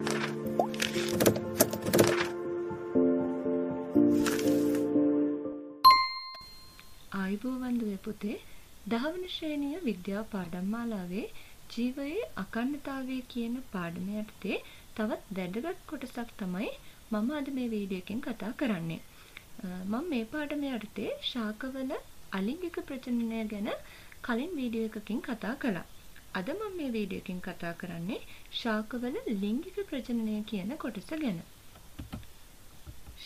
ආයුබෝවන් පුතේ 10 වෙනි ශ්‍රේණිය විද්‍යා පාඩම් මාලාවේ ජීවයේ අඛණ්ඩතාවය කියන පාඩමේ යටතේ තවත් වැදගත් කොටසක් තමයි මම අද මේ වීඩියෝ එකෙන් කතා කරන්නේ. මම මේ පාඩමේ යටතේ ශාකවල අලිංගික ප්‍රජනනය ගැන කලින් වීඩියෝ එකකින් කතා කළා. අද මම මේ වීඩියෝ එකෙන් කතා කරන්නේ ශාකවල ලිංගික ප්‍රජනනය කියන කොටස ගැන.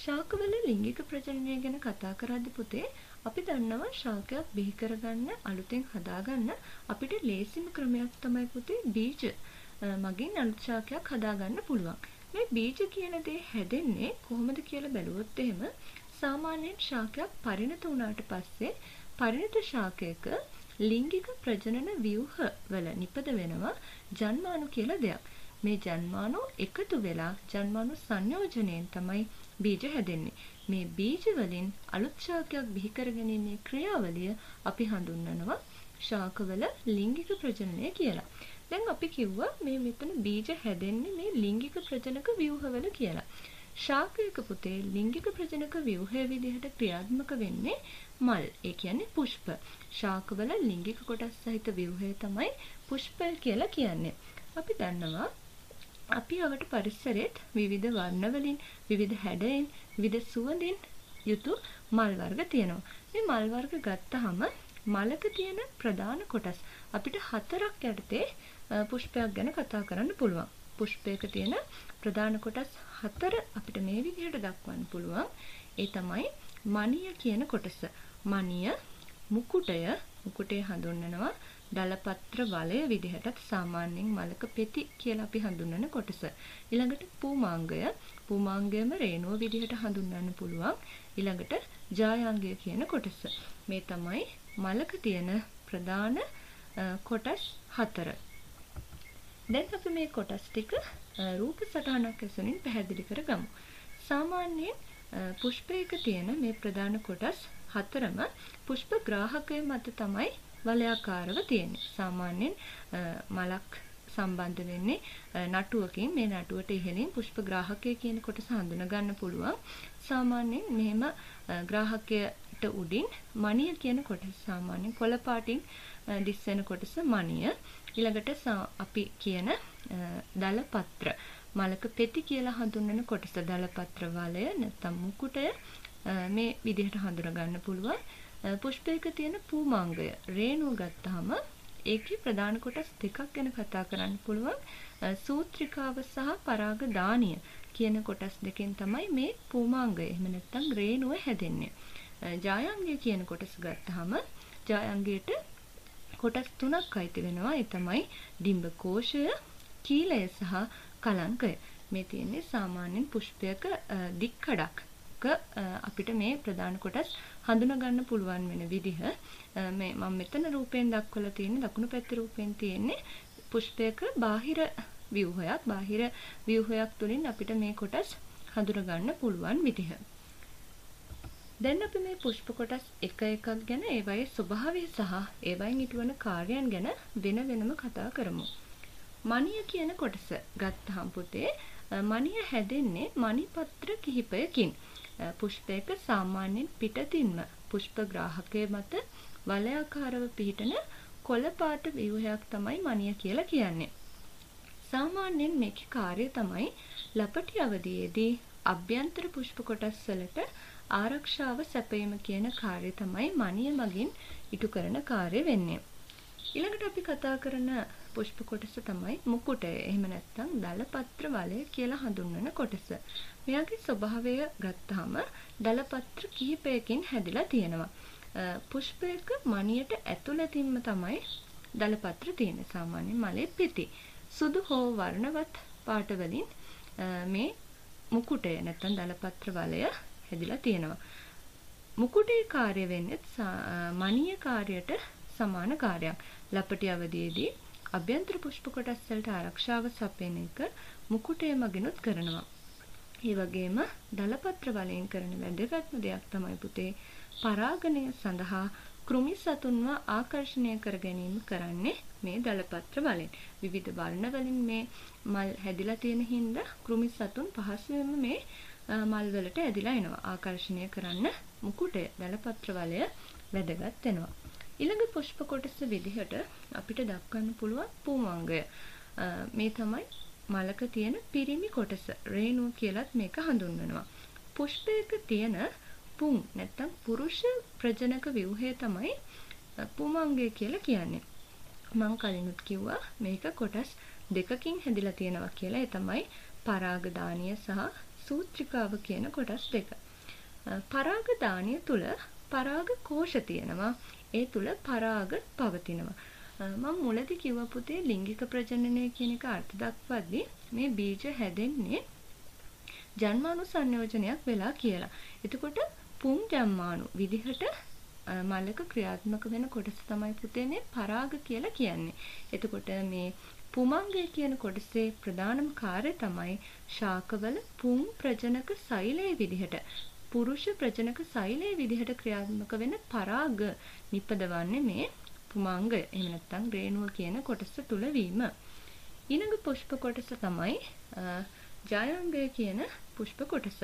ශාකවල ලිංගික ප්‍රජනනය ගැන කතා කරද්දී පුතේ අපි දන්නවා ශාකයක් බිහි කරගන්න අලුතෙන් හදාගන්න අපිට ලේසිම ක්‍රමයක් තමයි පුතේ බීජ. මගින් අලුත් ශාකයක් හදාගන්න පුළුවන්. මේ බීජ කියන දේ හැදෙන්නේ කොහොමද කියලා බලුවොත් එහෙම සාමාන්‍යයෙන් ශාකයක් පරිණත වුණාට පස්සේ පරිණත ශාකයක ලිංගික ප්‍රජනන ව්‍යුහ වල නිපද වෙනවා ජන්මාණු කියලා දෙයක්. මේ ජන්මාණු එකතු වෙලා ජන්මාණු සංයෝජනයෙන් තමයි බීජ හැදෙන්නේ. මේ බීජ වලින් අලුත් ශාකයක් බිහි කරගෙන ඉන්නේ ක්‍රියාවලිය අපි හඳුන්වනවා ශාකවල ලිංගික ප්‍රජනනය කියලා. දැන් අපි කිව්වා මේ මෙතන බීජ හැදෙන්නේ මේ ලිංගික ප්‍රජනක ව්‍යුහවල කියලා. ශාකයක පුතේ ලිංගික ප්‍රජනක ව්‍යුහය විදිහට ක්‍රියාත්මක වෙන්නේ මල්. ඒ කියන්නේ පුෂ්ප. ශාකවල ලිංගික කොටස් සහිත ව්‍යුහය තමයි පුෂ්පය කියලා කියන්නේ. අපි දන්නවා අපි අවට පරිසරෙත් විවිධ වර්ණ වලින් විවිධ හැඩයෙන් විවිධ සුවඳින් යුතු මල් වර්ග තියෙනවා. මේ මල් වර්ග ගත්තාම මලක තියෙන ප්‍රධාන කොටස් අපිට හතරක් යටතේ පුෂ්පයක් ගැන කතා කරන්න පුළුවන්. පුෂ්පයක තියෙන ප්‍රධාන කොටස් හතර අපිට මේ විදිහට දක්වන්න පුළුවන්. ඒ තමයි මණිය කියන කොටස. මණිය, මුකුටය, මුකුටේ හඳුන්වනවා දලපත්‍ර වලය විදිහටත් සාමාන්‍යයෙන් මලක පෙති කියලා අපි හඳුන්වන කොටස. ඊළඟට පූමාංගය, පූමාංගයම රේණුව විදිහට හඳුන්වන්න පුළුවන්. ඊළඟට ජායාංගය කියන කොටස. මේ තමයි මලක තියෙන ප්‍රධාන කොටස් හතර. දැන් අපි මේ කොටස් ටික රූප සටහනක් ඇසුරින් පැහැදිලි කරගමු. සාමාන්‍යයෙන් පුෂ්පයක තියෙන මේ ප්‍රධාන කොටස් හතරම පුෂ්ප ග්‍රාහකය මත තමයි වලයාකාරව තියෙන්නේ. සාමාන්‍යයෙන් මලක් සම්බන්ධ වෙන්නේ නටුවකින්. මේ නටුවට ඉහළින් පුෂ්ප ග්‍රාහකය කියන කොටස හඳුනා ගන්න පුළුවන්. සාමාන්‍යයෙන් මෙහෙම ග්‍රාහකයට උඩින් මණිය කියන කොටස සාමාන්‍යයෙන් කොළ පාටින් දිස් වෙන කොටස මණිය. ඊළඟට අපි කියන දලපත්‍ර මලක පෙති කියලා හඳුන්වන කොටස දලපත්‍ර වලය නැත්නම් මුකුටය මේ විදිහට හඳුනා ගන්න පුළුවන්. පුෂ්පයක තියෙන පූමාංගය රේණුව ගත්තාම ඒකේ ප්‍රධාන කොටස් දෙකක් ගැන කතා කරන්න පුළුවන්. සූත්‍රිකාව සහ පරාග දානිය කියන කොටස් දෙකෙන් තමයි මේ පූමාංගය එහෙම නැත්නම් රේණුව හැදෙන්නේ. ජායාංගය කියන කොටස ගත්තාම ජායාංගයට කොටස් තුනක් අයිති වෙනවා. ඒ තමයි ඩිම්බ කෝෂය, කීලය සහ කලංකය. මේ තියෙන්නේ සාමාන්‍යයෙන් පුෂ්පයක දික්කඩක් අපිට මේ ප්‍රධාන කොටස් හඳුනා ගන්න පුළුවන් වෙන විදිහ මේ මම මෙතන රූපයෙන් දක්වලා තියෙන දකුණු පැත්තේ රූපයෙන් තියෙන්නේ පුෂ්පයක බාහිර ව්‍යුහයක් තුලින් අපිට මේ කොටස් හඳුනා ගන්න පුළුවන් විදිහ. දැන් අපි මේ පුෂ්ප කොටස් එක එකක් ගැන ඒවායේ ස්වභාවය සහ ඒවායින් ඊටවන කාර්යයන් ගැන වෙන වෙනම කතා කරමු. මණිය කියන කොටස ගත්තාම පුතේ මණිය හැදෙන්නේ මණිපත්‍ර කිහිපයකින්. පුෂ්පයක සාමාන්‍යයෙන් පිටතින්ම පුෂ්ප ග්‍රාහකයේ මත වලයාකාරව පිහිටන කොළ පාට ව්‍යුහයක් තමයි මණිය කියලා කියන්නේ. සාමාන්‍යයෙන් මේකේ කාර්යය තමයි ලපටි අවධියේදී අභ්‍යන්තර පුෂ්ප කොටස් වලට ආරක්ෂාව සැපයීම කියන කාර්යය තමයි මණිය මගින් ඉටු කරන කාර්යය වෙන්නේ. ඊළඟට අපි කතා කරන පුෂ්ප කොටස තමයි මුකුටය. එහෙම නැත්නම් දලපත්‍ර වලය කියලා හඳුන්වන කොටස. මෙයාගේ ස්වභාවය ගත්තාම දලපත්‍ර කිහිපයකින් හැදිලා තියෙනවා. පුෂ්පයක මණියට ඇතුළතින්ම තමයි දලපත්‍ර තියෙන්නේ. සාමාන්‍ය මලේ පෙති. සුදු හෝ වර්ණවත් පාට වලින් මේ මුකුටය නැත්නම් දලපත්‍ර වලය හැදිලා තියෙනවා. මුකුටේ කාර්ය වෙන්නේ මණිය කාර්යයට සමාන කාර්යයක්. ලපටි අවධියේදී අභ්‍යන්තර පුෂ්ප කොටස් වලට ආරක්ෂාව සපයන එක මුකුටය මගිනුත් කරනවා. ඒ වගේම දලපත්‍ර වලින් කරන වැදගත්ම දෙයක් තමයි පුතේ පරාගණය සඳහා කෘමි සතුන්ව ආකර්ෂණය කර ගැනීම කරන්නේ මේ දලපත්‍ර වලින්. විවිධ වර්ණ වලින් මේ මල් හැදිලා තියෙන හින්දා කෘමි සතුන් පහසුවෙන්ම මේ මල් වලට ඇදිලා එනවා. ආකර්ෂණය කරන්න මුකුටය දලපත්‍ර වලය වැදගත් වෙනවා. ඊළඟ පුෂ්ප කොටස විදිහට අපිට දක්වන්න පුළුවන් පුංවංගය. මේ තමයි මලක තියෙන පිරිමි කොටස. රේණුව කියලත් මේක හඳුන්වනවා. පුෂ්පයක තියෙන පුං නැත්නම් පුරුෂ ප්‍රජනක ව්‍යුහය තමයි පුමංගය කියලා කියන්නේ. මම කලිනුත් කිව්වා මේක කොටස් දෙකකින් හැදිලා තියෙනවා කියලා. ඒ තමයි පරාග දානීය සහ සූත්‍රිකාව කියන කොටස් දෙක. පරාග දානීය තුල පරාග කෝෂ තියෙනවා. ඒ තුල පරාග පවතිනවා. මම මුලදී කිව්වා පුතේ ලිංගික ප්‍රජනනය කියන එක අර්ථ දක්වද්දී මේ බීජ හැදෙන්නේ ජන්මාණු සංයෝජනයක් වෙලා කියලා. එතකොට පුම් ජම්මාණු විදිහට මලක ක්‍රියාත්මක වෙන කොටස තමයි පුතේ මේ පරාග කියලා කියන්නේ. එතකොට මේ පුමංගය කියන කොටසේ ප්‍රධානම කාර්යය තමයි ශාකවල පුම් ප්‍රජනක සෛලයේ විදිහට පුරුෂ ප්‍රජනක සෛලයේ විදිහට ක්‍රියාත්මක වෙන පරාග නිපදවන්නේ මේ පුමංගය. එහෙම නැත්නම් රේණුව කියන කොටස තුල වීම. ඊළඟ පුෂ්ප කොටස තමයි ජායාංගය කියන පුෂ්ප කොටස.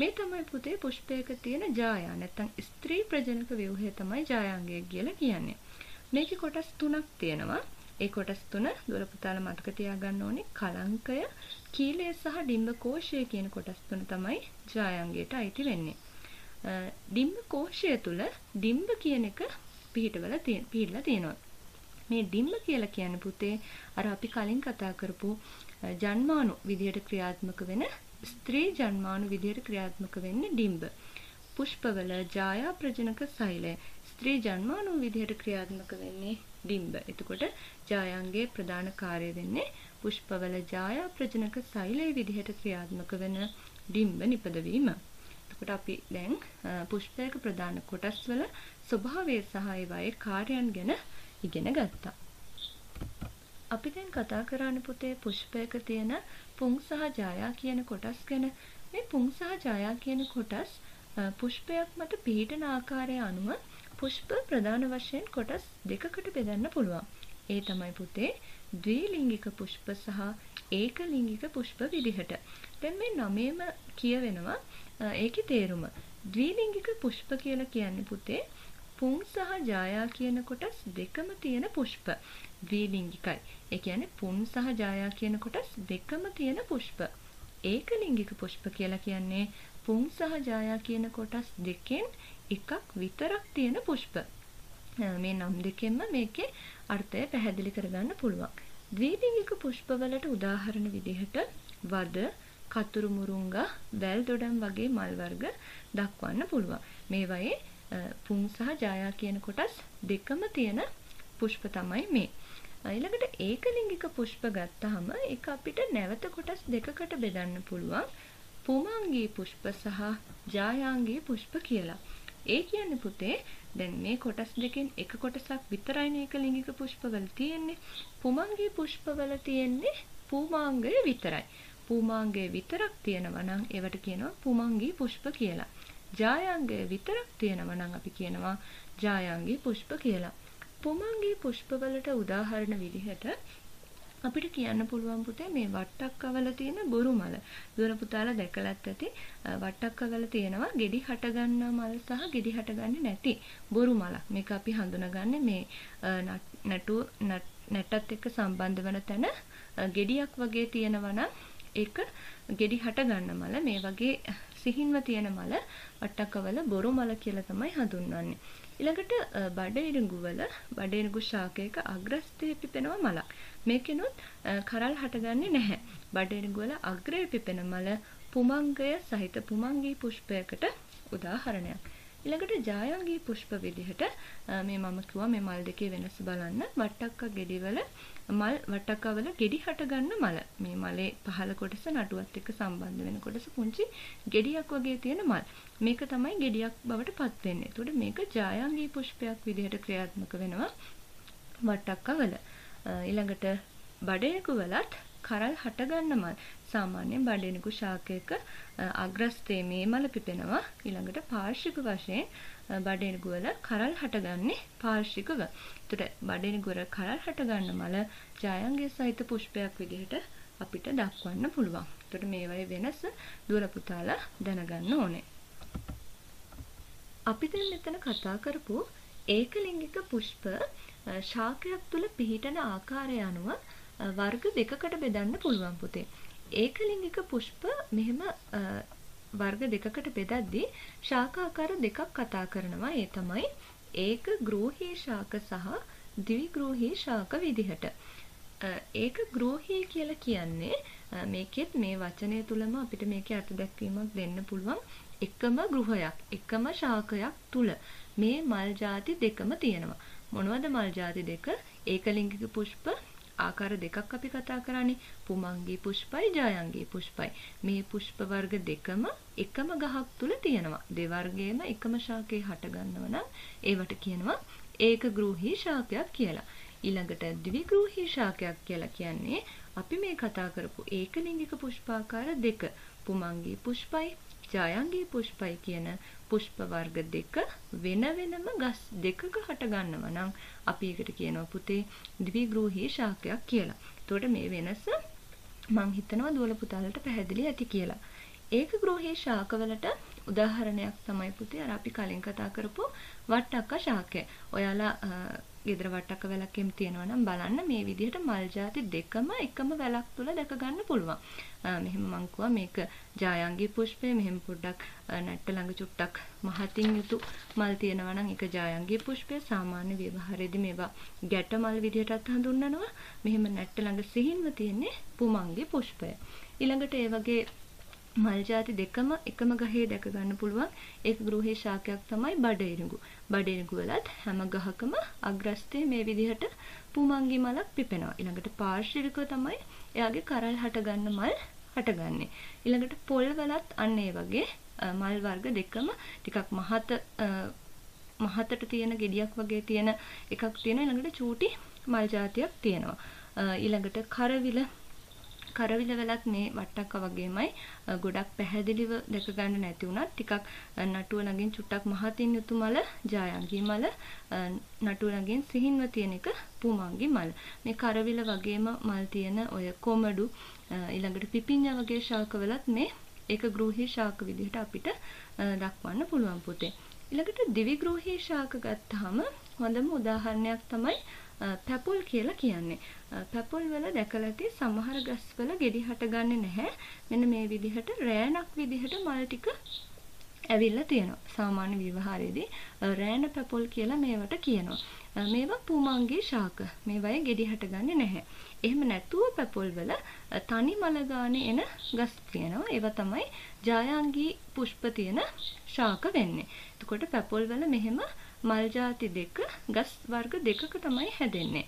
මේ තමයි පුතේ පුෂ්පයක තියෙන ජායා නැත්නම් ස්ත්‍රී ප්‍රජනක ව්‍යුහය තමයි ජායාංගය කියලා කියන්නේ. මේකේ කොටස් තුනක් තියෙනවා. ඒ කොටස් තුන දොළ පුතාලා මතක තියාගන්න ඕනේ. කලංකය, කීලය සහ ඩිම්බ කෝෂය කියන කොටස් තුන තමයි ජායාංගයට අයිති වෙන්නේ. ඩිම්බ කෝෂය තුල ඩිම්බ කියන එක පිහිටලා තියෙනවා. මේ ඩිම්බ කියලා කියන්නේ පුතේ අර අපි කලින් කතා කරපු ජන්මාණු විදියට ක්‍රියාත්මක වෙන ස්ත්‍රී ජන්මාණු විදියට ක්‍රියාත්මක වෙන්නේ ඩිම්බ. පුෂ්පවල ජායා ප්‍රජනක සෛලය ස්ත්‍රී ජන්මාණු විදියට ක්‍රියාත්මක වෙන්නේ ඩිම්බ. එතකොට ජායාංගයේ ප්‍රධාන කාර්යය වෙන්නේ පුෂ්පවල ජායා ප්‍රජනක සෛලයේ විදියට ක්‍රියාත්මක වෙන ඩිම්බ නිපදවීම. එතකොට අපි දැන් පුෂ්පයක ප්‍රධාන කොටස් වල ස්වභාවය සහ ඒවායේ කාර්යයන් ගැන ඉගෙන ගත්තා. අපි දැන් කතා කරන්න පුතේ පුෂ්පයක තියෙන පුං සහ ජායා කියන කොටස් ගැන. මේ පුං සහ ජායා කියන කොටස් පුෂ්පයක් මත පිහිටන ආකාරය අනුව පුෂ්ප ප්‍රධාන වශයෙන් කොටස් දෙකකට බෙදන්න පුළුවන්. ඒ තමයි පුතේ ද්විලිංගික පුෂ්ප සහ ඒකලිංගික පුෂ්ප විදිහට. දැන් මේ නමේම කියවෙනවා ඒකේ තේරුම. ද්විලිංගික පුෂ්ප කියලා කියන්නේ පුතේ පුං සහ ජායා කියන කොටස් දෙකම තියෙන පුෂ්ප. ද්විලිංගිකයි. ඒ කියන්නේ පුං සහ ජායා කියන කොටස් දෙකම තියෙන පුෂ්ප. ඒකලිංගික පුෂ්ප කියලා කියන්නේ පුං සහ ජායා කියන කොටස් දෙකෙන් එකක් විතරක් තියෙන පුෂ්ප. මේ නම් දෙකෙන්ම මේකේ අර්ථය පැහැදිලි කරගන්න පුළුවන්. ද්විලිංගික පුෂ්පවලට උදාහරණ විදිහට වද, කතුරු මුරුංගා, වැල් දොඩම් වගේ මල් වර්ග දක්වන්න පුළුවන්. මේවායේ පුං සහ ජායා කියන කොටස් දෙකම තියෙන පුෂ්ප තමයි මේ. ඊළඟට ඒකලිංගික පුෂ්ප ගත්තාම ඒක අපිට නැවත කොටස් දෙකකට බෙදන්න පුළුවන්. පුමංගී පුෂ්ප සහ ජායාංගී පුෂ්ප කියලා. ඒ කියන්නේ පුතේ දැන් මේ කොටස් දෙකෙන් එක කොටසක් විතරයි ඒකලිංගික පුෂ්පවල තියෙන්නේ. පුමංගී පුෂ්පවල තියෙන්නේ පුමාංගය විතරයි. පුමාංගය විතරක් තියෙනවා නම් ඒවට කියනවා පුමංගී පුෂ්ප කියලා. ජායාංගය විතරක් තියෙනවා නම් අපි කියනවා ජායාංගී පුෂ්ප කියලා. පුමංගී පුෂ්පවලට උදාහරණ විදිහට අපිට කියන්න පුළුවන් පුතේ මේ වට්ටක්කවල තියෙන බොරු මල. දුවන පුතාලා දැකලත් ඇති. වට්ටක්කවල තියෙනවා ගෙඩි හටගන්නා මල් සහ ගෙඩි හටගන්නේ නැති බොරු මල. මේක අපි හඳුනගන්නේ මේ නැටත් එක්ක සම්බන්ධ වෙන තැන ගෙඩියක් වගේ තියෙනවා නම් ඒක ගෙඩි හටගන්න මල. මේ වගේ සිහින්ව තියෙන මල වට්ටක්කවල බොරු මල කියලා තමයි හඳුන්වන්නේ. ඊළඟට බඩේරුඟු ශාකයක අග්‍රස්ථයේ පිපෙනව මලක්. මේකෙනුත් කරල් හටගන්නේ නැහැ. බඩේරුඟු වල අග්‍රයේ පිපෙන මල පුමංගය සහිත පුමංගී පුෂ්පයකට උදාහරණයක්. ඊළඟට ජායාංගී පුෂ්ප විදිහට මේ මම කිව්වා මේ මල් දෙකේ වෙනස බලන්න. වට්ටක්කවල ගෙඩි හටගන්න මල. මේ මලේ පහළ කොටස නටුවත් එක්ක සම්බන්ධ වෙන කොටස පුංචි ගෙඩියක් වගේ තියෙන මල්. මේක තමයි ගෙඩියක් බවට පත් වෙන්නේ. ඒතකොට මේක ජායාංගී පුෂ්පයක් විදිහට ක්‍රියාත්මක වෙනවා වට්ටක්කවල. ඊළඟට බඩේරුඟු වලත් කරල් හටගන්න මල්. සාමාන්‍යයෙන් බඩේරුඟු ශාකයක අග්‍රස්ථයේ මේ මල පිපෙනවා. ඊළඟට පාර්ශ්වික වශයෙන් බඩේන ගුවල කරල් හටගන්නේ පාර්ශ්විකව. ඒතර බඩේන ගුවල කරල් හටගන්න මල ජායංගය සහිත පුෂ්පයක් විදිහට අපිට දක්වන්න පුළුවන්. ඒතර මේ වගේ වෙනස දුවල පුතාලා දැනගන්න ඕනේ. අපි දැන් මෙතන කතා කරපු ඒකලිංගික පුෂ්ප ශාකයක් තුල පිහිටන ආකාරය අනුව වර්ග දෙකකට බෙදන්න පුළුවන් පුතේ. ඒකලිංගික පුෂ්ප මෙහෙම වර්ග දෙකකට බෙදද්දී ශාක ආකාර දෙකක් කතා කරනවා. ඒ තමයි ඒක ග්‍රෝහී ශාක සහ ද්විග්‍රෝහී ශාක විදිහට. ඒක ග්‍රෝහී කියලා කියන්නේ මේකෙත් මේ වචනය තුලම අපිට මේකේ අර්ථ දැක්වීමක් දෙන්න පුළුවන්. එකම ගෘහයක් එකම ශාකයක් තුල මේ මල් ಜಾති දෙකම තියෙනවා. මොනවද මල් ಜಾති දෙක? ඒකලිංගික පුෂ්ප ආකාර දෙකක් අපි කතා කරන්නේ. පුමංගී පුෂ්පයි ජායංගී පුෂ්පයි. මේ පුෂ්ප වර්ග දෙකම එකම ගහක් තුල තියෙනවා. දෙවර්ගයේම එකම ශාකේ හට ගන්නවා නම් ඒවට කියනවා ඒකග්‍රෝහී ශාකයක් කියලා. ඊළඟට ද්විග්‍රෝහී ශාකයක් කියලා කියන්නේ අපි මේ කතා කරපු ඒකලිංගික පුෂ්පාකාර දෙක පුමංගී පුෂ්පයි ජායංගී පුෂ්පයි කියන පුෂ්ප වර්ග දෙක වෙන වෙනම ගස් දෙකක හට ගන්නවා නම් අපි ඒකට කියනවා පුතේ ද්විග්‍රෝහී ශාකයක් කියලා. එතකොට මේ වෙනස මම හිතනවා දුවල පුතාලට පැහැදිලි ඇති කියලා. ඒකග්‍රෝහී ශාකවලට උදාහරණයක් තමයි පුතේ අර අපි කලින් කතා කරපු වට්ටක්ක ශාකය. ඔයාලා ගෙදර වට්ටක්ක වැලක් එම් තියෙනවා නම් බලන්න මේ විදිහට මල් ಜಾති දෙකම එකම වැලක් තුල දැක ගන්න පුළුවන්. මෙහෙම මං කියුවා මේක ජායංගී පුෂ්පය. මෙහෙම පොඩ්ඩක් නැට්ට ළඟ චුට්ටක් මහතින් යුතු මල් තියෙනවා නම් ඒක ජායංගී පුෂ්පය. සාමාන්‍ය ව්‍යවහාරයේදී මේවා ගැට මල් විදිහටත් හඳුන්වනවා. මෙහෙම නැට්ට ළඟ සිහින්ව තියෙන්නේ පුමංගී පුෂ්පය. ඊළඟට ඒ වගේ මල් ಜಾති දෙකම එකම ගහේ දැක ගන්න පුළුවන් ඒකග්‍රෝහී ශාකයක් තමයි බඩේනගු. බඩේනගු වලත් හැම ගහකම අග්‍රස්තයේ මේ විදිහට පුමංගි මලක් පිපෙනවා. ඊළඟට පාර්ශ්විකව තමයි එයාගේ කරල් හටගන්න මල් හටගන්නේ. ඊළඟට පොල් වලත් අන්න ඒ වගේ මල් වර්ග දෙකම ටිකක් මහතට තියෙන ගෙඩියක් වගේ තියෙන එකක් තියෙනවා. ඊළඟට චූටි මල් ಜಾතියක් තියෙනවා. ඊළඟට කරවිල වලත් මේ වට්ටක්ක වගේමයි ගොඩක් පැහැදිලිව දැක ගන්න නැති වුණත් ටිකක් නටුව ළඟින් චුට්ටක් මහතින් යුතු මල ජායංගී මල, නටුව ළඟින් සිහින්ව තියෙන එක පුමංගී මල. මේ කරවිල වගේම මල් තියෙන ඔය කොමඩු ඊළඟට පිපිඤ්ඤා වගේ ශාක වලත් මේ ඒකග්‍රෝහී ශාක විදිහට අපිට දක්වන්න පුළුවන් පුතේ. ඊළඟට ද්විග්‍රෝහී ශාක ගත්තාම හොඳම උදාහරණයක් තමයි පැපොල් කියලා කියන්නේ. පැපොල් වල දැකලා තියෙ සමහර ගස් වල ගෙඩි හටගන්නේ නැහැ. මෙන්න මේ විදිහට රෑනක් විදිහට මල් ටික ඇවිල්ලා තියෙනවා. සාමාන්‍ය විවහාරයේදී රෑන පැපොල් කියලා මේවට කියනවා. මේවා පුමංගී ශාක. මේවායේ ගෙඩි හටගන්නේ නැහැ. එහෙම නැතුව පැපොල් වල තනි මල ගානේ එන ගස් තියෙනවා. ඒවා තමයි ජායංගී පුෂ්ප තියෙන ශාක වෙන්නේ. එතකොට පැපොල් වල මෙහෙම මල් ಜಾති දෙක ගස් වර්ග දෙකක තමයි හැදෙන්නේ.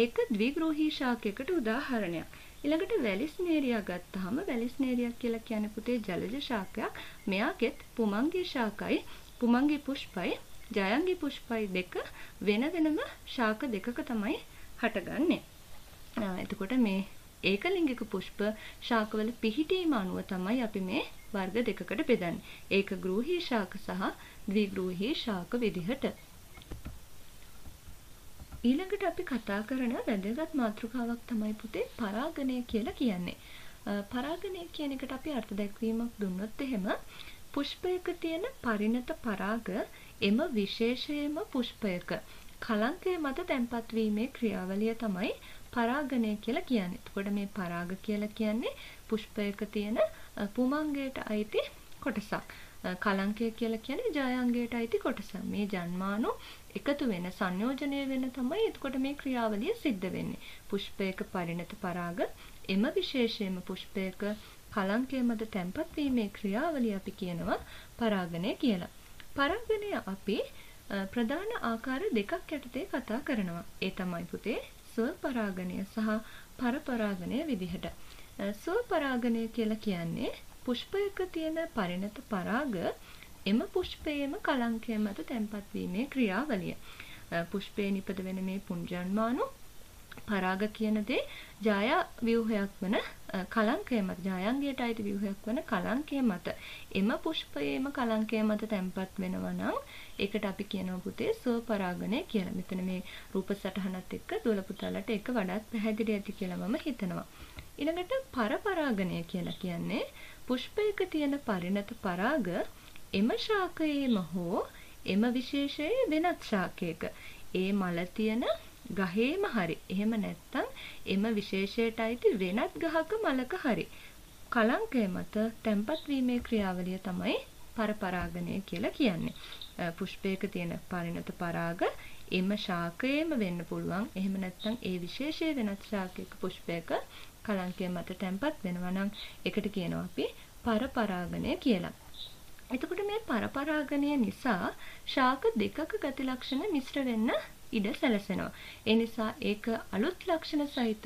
ඒක ද්විග්‍රෝහී ශාකයකට උදාහරණයක්. ඊළඟට වැලිස්නේරියා ගත්තාම වැලිස්නේරියා කියලා කියන්නේ පුතේ ජලජ ශාකයක්. මෙයාකෙත් පුමංගී ශාකයි පුමංගී පුෂ්පයි ජයංගී පුෂ්පයි දෙක වෙන වෙනම ශාක දෙකක තමයි හටගන්නේ. එතකොට මේ ඒකලිංගික පුෂ්ප ශාකවල පිහිටීම අනුව තමයි අපි මේ වර්ග දෙකකට බෙදන්නේ. ඒකග්‍රෝහී ශාක සහ ද්විග්‍රෝහී ශාක විදිහට. ඊළඟට අපි කතා කරන වැදගත් මාතෘකාවක් තමයි පුතේ පරාගණය කියලා කියන්නේ. පරාගණය කියන එකට අපි අර්ථ දැක්වීමක් දුන්නොත් එහෙම පුෂ්පයක තියෙන පරිණත පරාග එම විශේෂයෙන්ම පුෂ්පයක කලංකය මත තැන්පත් වීමේ ක්‍රියාවලිය තමයි පරාගණය කියලා කියන්නේ. එතකොට මේ පරාග කියලා කියන්නේ පුෂ්පයක තියෙන පුමංගයට අයිති කොටසක්. කලංකය කියලා කියන්නේ ජායංගයට අයිති කොටස. මේ ජන්මාණු එකතු වෙන සංයෝජනය වෙන තමයි එතකොට මේ ක්‍රියාවලිය සිද්ධ වෙන්නේ. පුෂ්පයක පරිණත පරාග එම විශේෂයෙන්ම පුෂ්පයක කලංකය මත තැන්පත් වීමේ ක්‍රියාවලිය අපි කියනවා පරාගණය කියලා. පරාගණය අපි ප්‍රධාන ආකාර දෙකක් යටතේ කතා කරනවා. ඒ තමයි පුතේ ස්වපරාගණය සහ පරපරාගණය විදිහට. ස්වපරාගණය කියලා කියන්නේ පුෂ්පයක තියෙන පරිණත පරාග එම පුෂ්පයේම කලංකය මත තැන්පත් වීමේ ක්‍රියාවලිය. පුෂ්පයේ නිපද වෙන මේ පුංජන්මාණු පරාග කියන දේ ජායා ව්‍යුහයක් වන කලංකය මත ජායංගයට අයිති ව්‍යුහයක් වන කලංකය මත එම පුෂ්පයේම කලංකය මත තැන්පත් වෙනවා නම් ඒකට අපි කියනවා පුතේ ස්වපරාගණය කියලා. මෙතන මේ රූප සටහනත් එක්ක දොළ පුතාලට ඒක වඩාත් පැහැදිලි ඇති කියලා මම හිතනවා. ඊළඟට පරපරාගණය කියලා කියන්නේ පුෂ්පයක තියෙන පරිණත පරාග එම ශාකයේම හෝ එම විශේෂයේ වෙනත් ශාකයක ඒ මල තියෙන ගහේම හරි එහෙම නැත්නම් එම විශේෂයට අයිති වෙනත් ගහක මලක හරි කලංකය මත තැන්පත් වීමේ ක්‍රියාවලිය තමයි පරපරාගණය කියලා කියන්නේ. පුෂ්පයක තියෙන පරිණත පරාග එම ශාකයේම වෙන්න පුළුවන්. එහෙම නැත්නම් ඒ විශේෂයේ වෙනත් ශාකයක පුෂ්පයක කලංකය මත තැන්පත් වෙනවා නම් ඒකට කියනවා අපි පරපරාගණය කියලා. එතකොට මේ පරපරාගණය නිසා ශාක දෙකක ගති ලක්ෂණ මිශ්‍ර වෙන්න ඉඩ සැලසෙනවා. ඒ නිසා ඒක අලුත් ලක්ෂණ සහිත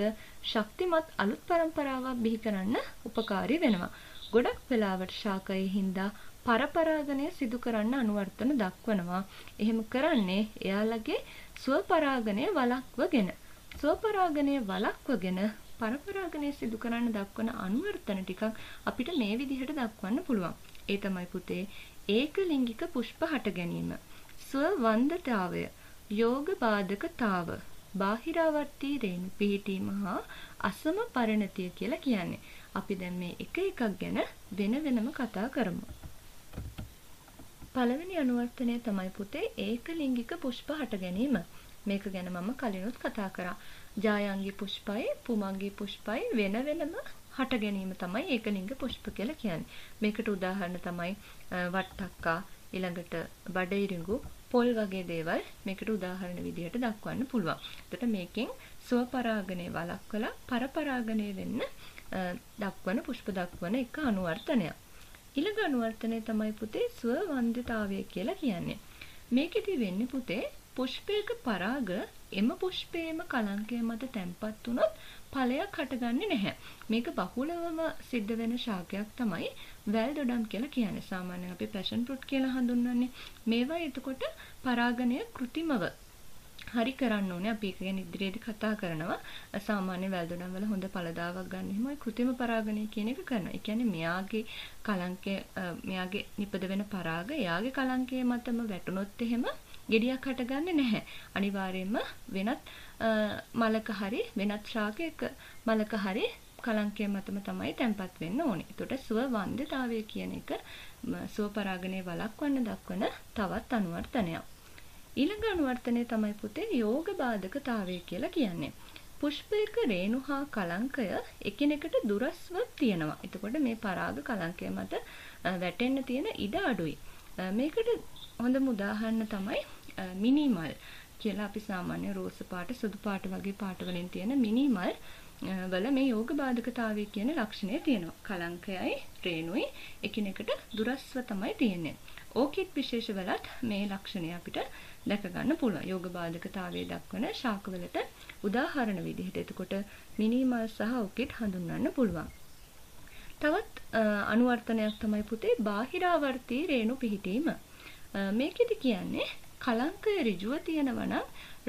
ශක්තිමත් අලුත් පරම්පරාවක් බිහි කරන්න උපකාරී වෙනවා. ගොඩක් වෙලාවට ශාකයේ හින්දා පරපරාගණය සිදු කරන්න අනුවර්තන දක්වනවා. එහෙම කරන්නේ එයාලගේ ස්වපරාගණය වළක්වගෙන. ස්වපරාගණය වළක්වගෙන පරපරාගණය සිදු කරන්න දක්වන අනුවර්තන ටිකක් අපිට මේ විදිහට දක්වන්න පුළුවන්. ඒ තමයි පුතේ ඒකලිංගික පුෂ්ප හට ගැනීම. ස්වවන්දතාවය යෝග බාධකතාව බාහිරාවර්තී රේණු පිහිටීම හා අසම පරිණතිය කියලා කියන්නේ. අපි දැන් මේ එක එකක් ගැන වෙන වෙනම කතා කරමු. පළවෙනි අනුවර්තනය තමයි පුතේ ඒකලිංගික පුෂ්ප හට ගැනීම. මේක ගැන මම කලිනුත් කතා කරා. ජායංගී පුෂ්පයි පුමංගී පුෂ්පයි වෙන වෙනම හට ගැනීම තමයි ඒකලිංග පුෂ්ප කියලා කියන්නේ. මේකට උදාහරණ තමයි වට්ටක්කා ඊළඟට බඩිරිඟු පොල් වගේ දේවල් මේකට උදාහරණ විදිහට දක්වන්න පුළුවන්. එතකොට මේකෙන් ස්වපරාගණය වළක්වලා පරපරාගණය වෙන්න දක්වන පුෂ්ප දක්වන එක අනුවර්තනයක්. ඊළඟ අනුවර්තනය තමයි පුතේ ස්වවන්දිතාවය කියලා කියන්නේ. මේකෙදි වෙන්නේ පුතේ පුෂ්පයක පරාග එම පුෂ්පයේම කලංකය මත තැන්පත් වුණොත් ඵලයක් හටගන්නේ නැහැ. මේක බහුලවම සිද්ධ වෙන ශාකයක් තමයි වැල් දොඩම් කියලා කියන්නේ. සාමාන්‍යයෙන් අපි පැෂන් ෆෘට් කියලා හඳුන්වන්නේ. මේවා එතකොට පරාගණය કૃතිමව හරි කරන්න ඕනේ. අපි ඒක ගැන ඉදිරියේදී කතා කරනවා. සාමාන්‍ය වැල් දොඩම් වල හොඳ පළදාවක් ගන්න හිම ওই કૃතිම පරාගණය කියන එක කරනවා. ඒ කියන්නේ මෙයාගේ කලංකය මෙයාගේ නිපද වෙන පරාග එයාගේ කලංකයේ මතම වැටුනොත් එහෙම ගෙඩියක් හටගන්නේ නැහැ. අනිවාර්යයෙන්ම වෙනත් මලක හරි වෙනත් ශාකයක මලක හරි කලංකය මතම තමයි තැන්පත් වෙන්න ඕනේ. එතකොට ස්වවන්දිතාවය කියන එක ස්වපරාගණය වළක්වන්න දක්වන තවත් අනුවර්තනයක්. ඊළඟ අනුවර්තනය තමයි පුතේ යෝග බාධකතාවය කියලා කියන්නේ. පුෂ්පයක රේණු හා කලංකය එකිනෙකට දුරස්ව තියෙනවා. එතකොට මේ පරාග කලංකය මත වැටෙන්න තියෙන ඉඩ අඩුයි. මේකට හොඳම උදාහරණ තමයි මිනිමල් කියලා. අපි සාමාන්‍ය රෝස පාට සුදු පාට වගේ පාට වලින් තියෙන මිනිමල් වල මේ යෝග බාධකතාවය කියන ලක්ෂණය තියෙනවා. කලංකයයි රේණුයි එකිනෙකට දුරස්ව තමයි තියෙන්නේ. ඕකිඩ් විශේෂ වලත් මේ ලක්ෂණය අපිට දැක ගන්න පුළුවන්. යෝග බාධකතාවය දක්වන ශාකවලට උදාහරණ විදිහට එතකොට මිනිමල් සහ ඕකිඩ් හඳුන්වන්න පුළුවන්. තවත් අනුවර්තනයක් තමයි පුතේ බාහිරාවර්තී රේණු පිහිටීම. මේකෙදි කියන්නේ කලංකය ඍජුව තියෙනවා නම්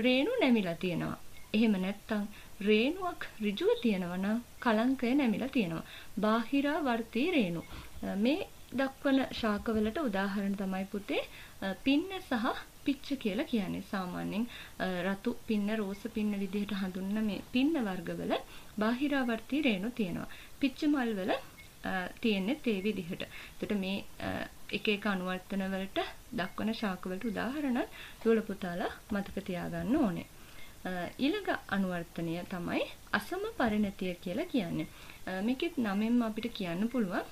රේණු නැමිලා තියෙනවා. එහෙම නැත්නම් රේණුවක් ඍජුව තියෙනවා නම් කලංකය නැමිලා තියෙනවා. බාහිරාවර්තී රේණු. මේ දක්වන ශාකවලට උදාහරණ තමයි පුතේ පින්න සහ පිච්ච කියලා කියන්නේ. සාමාන්‍යයෙන් රතු පින්න රෝස පින්න විදිහට හඳුන්වන මේ පින්න වර්ගවල බාහිරාවර්තී රේණු තියෙනවා. පිච්ච මල් වල තියෙන්නේ ඒ විදිහට. එතකොට මේ එක එක අනුවර්තන වලට දක්වන ශාක වලට උදාහරණ දොළ පුතාලා මතක තියාගන්න ඕනේ. ඊළඟ අනුවර්තනය තමයි අසම පරිණතිය කියලා කියන්නේ. මේකෙත් නමෙන්ම අපිට කියන්න පුළුවන්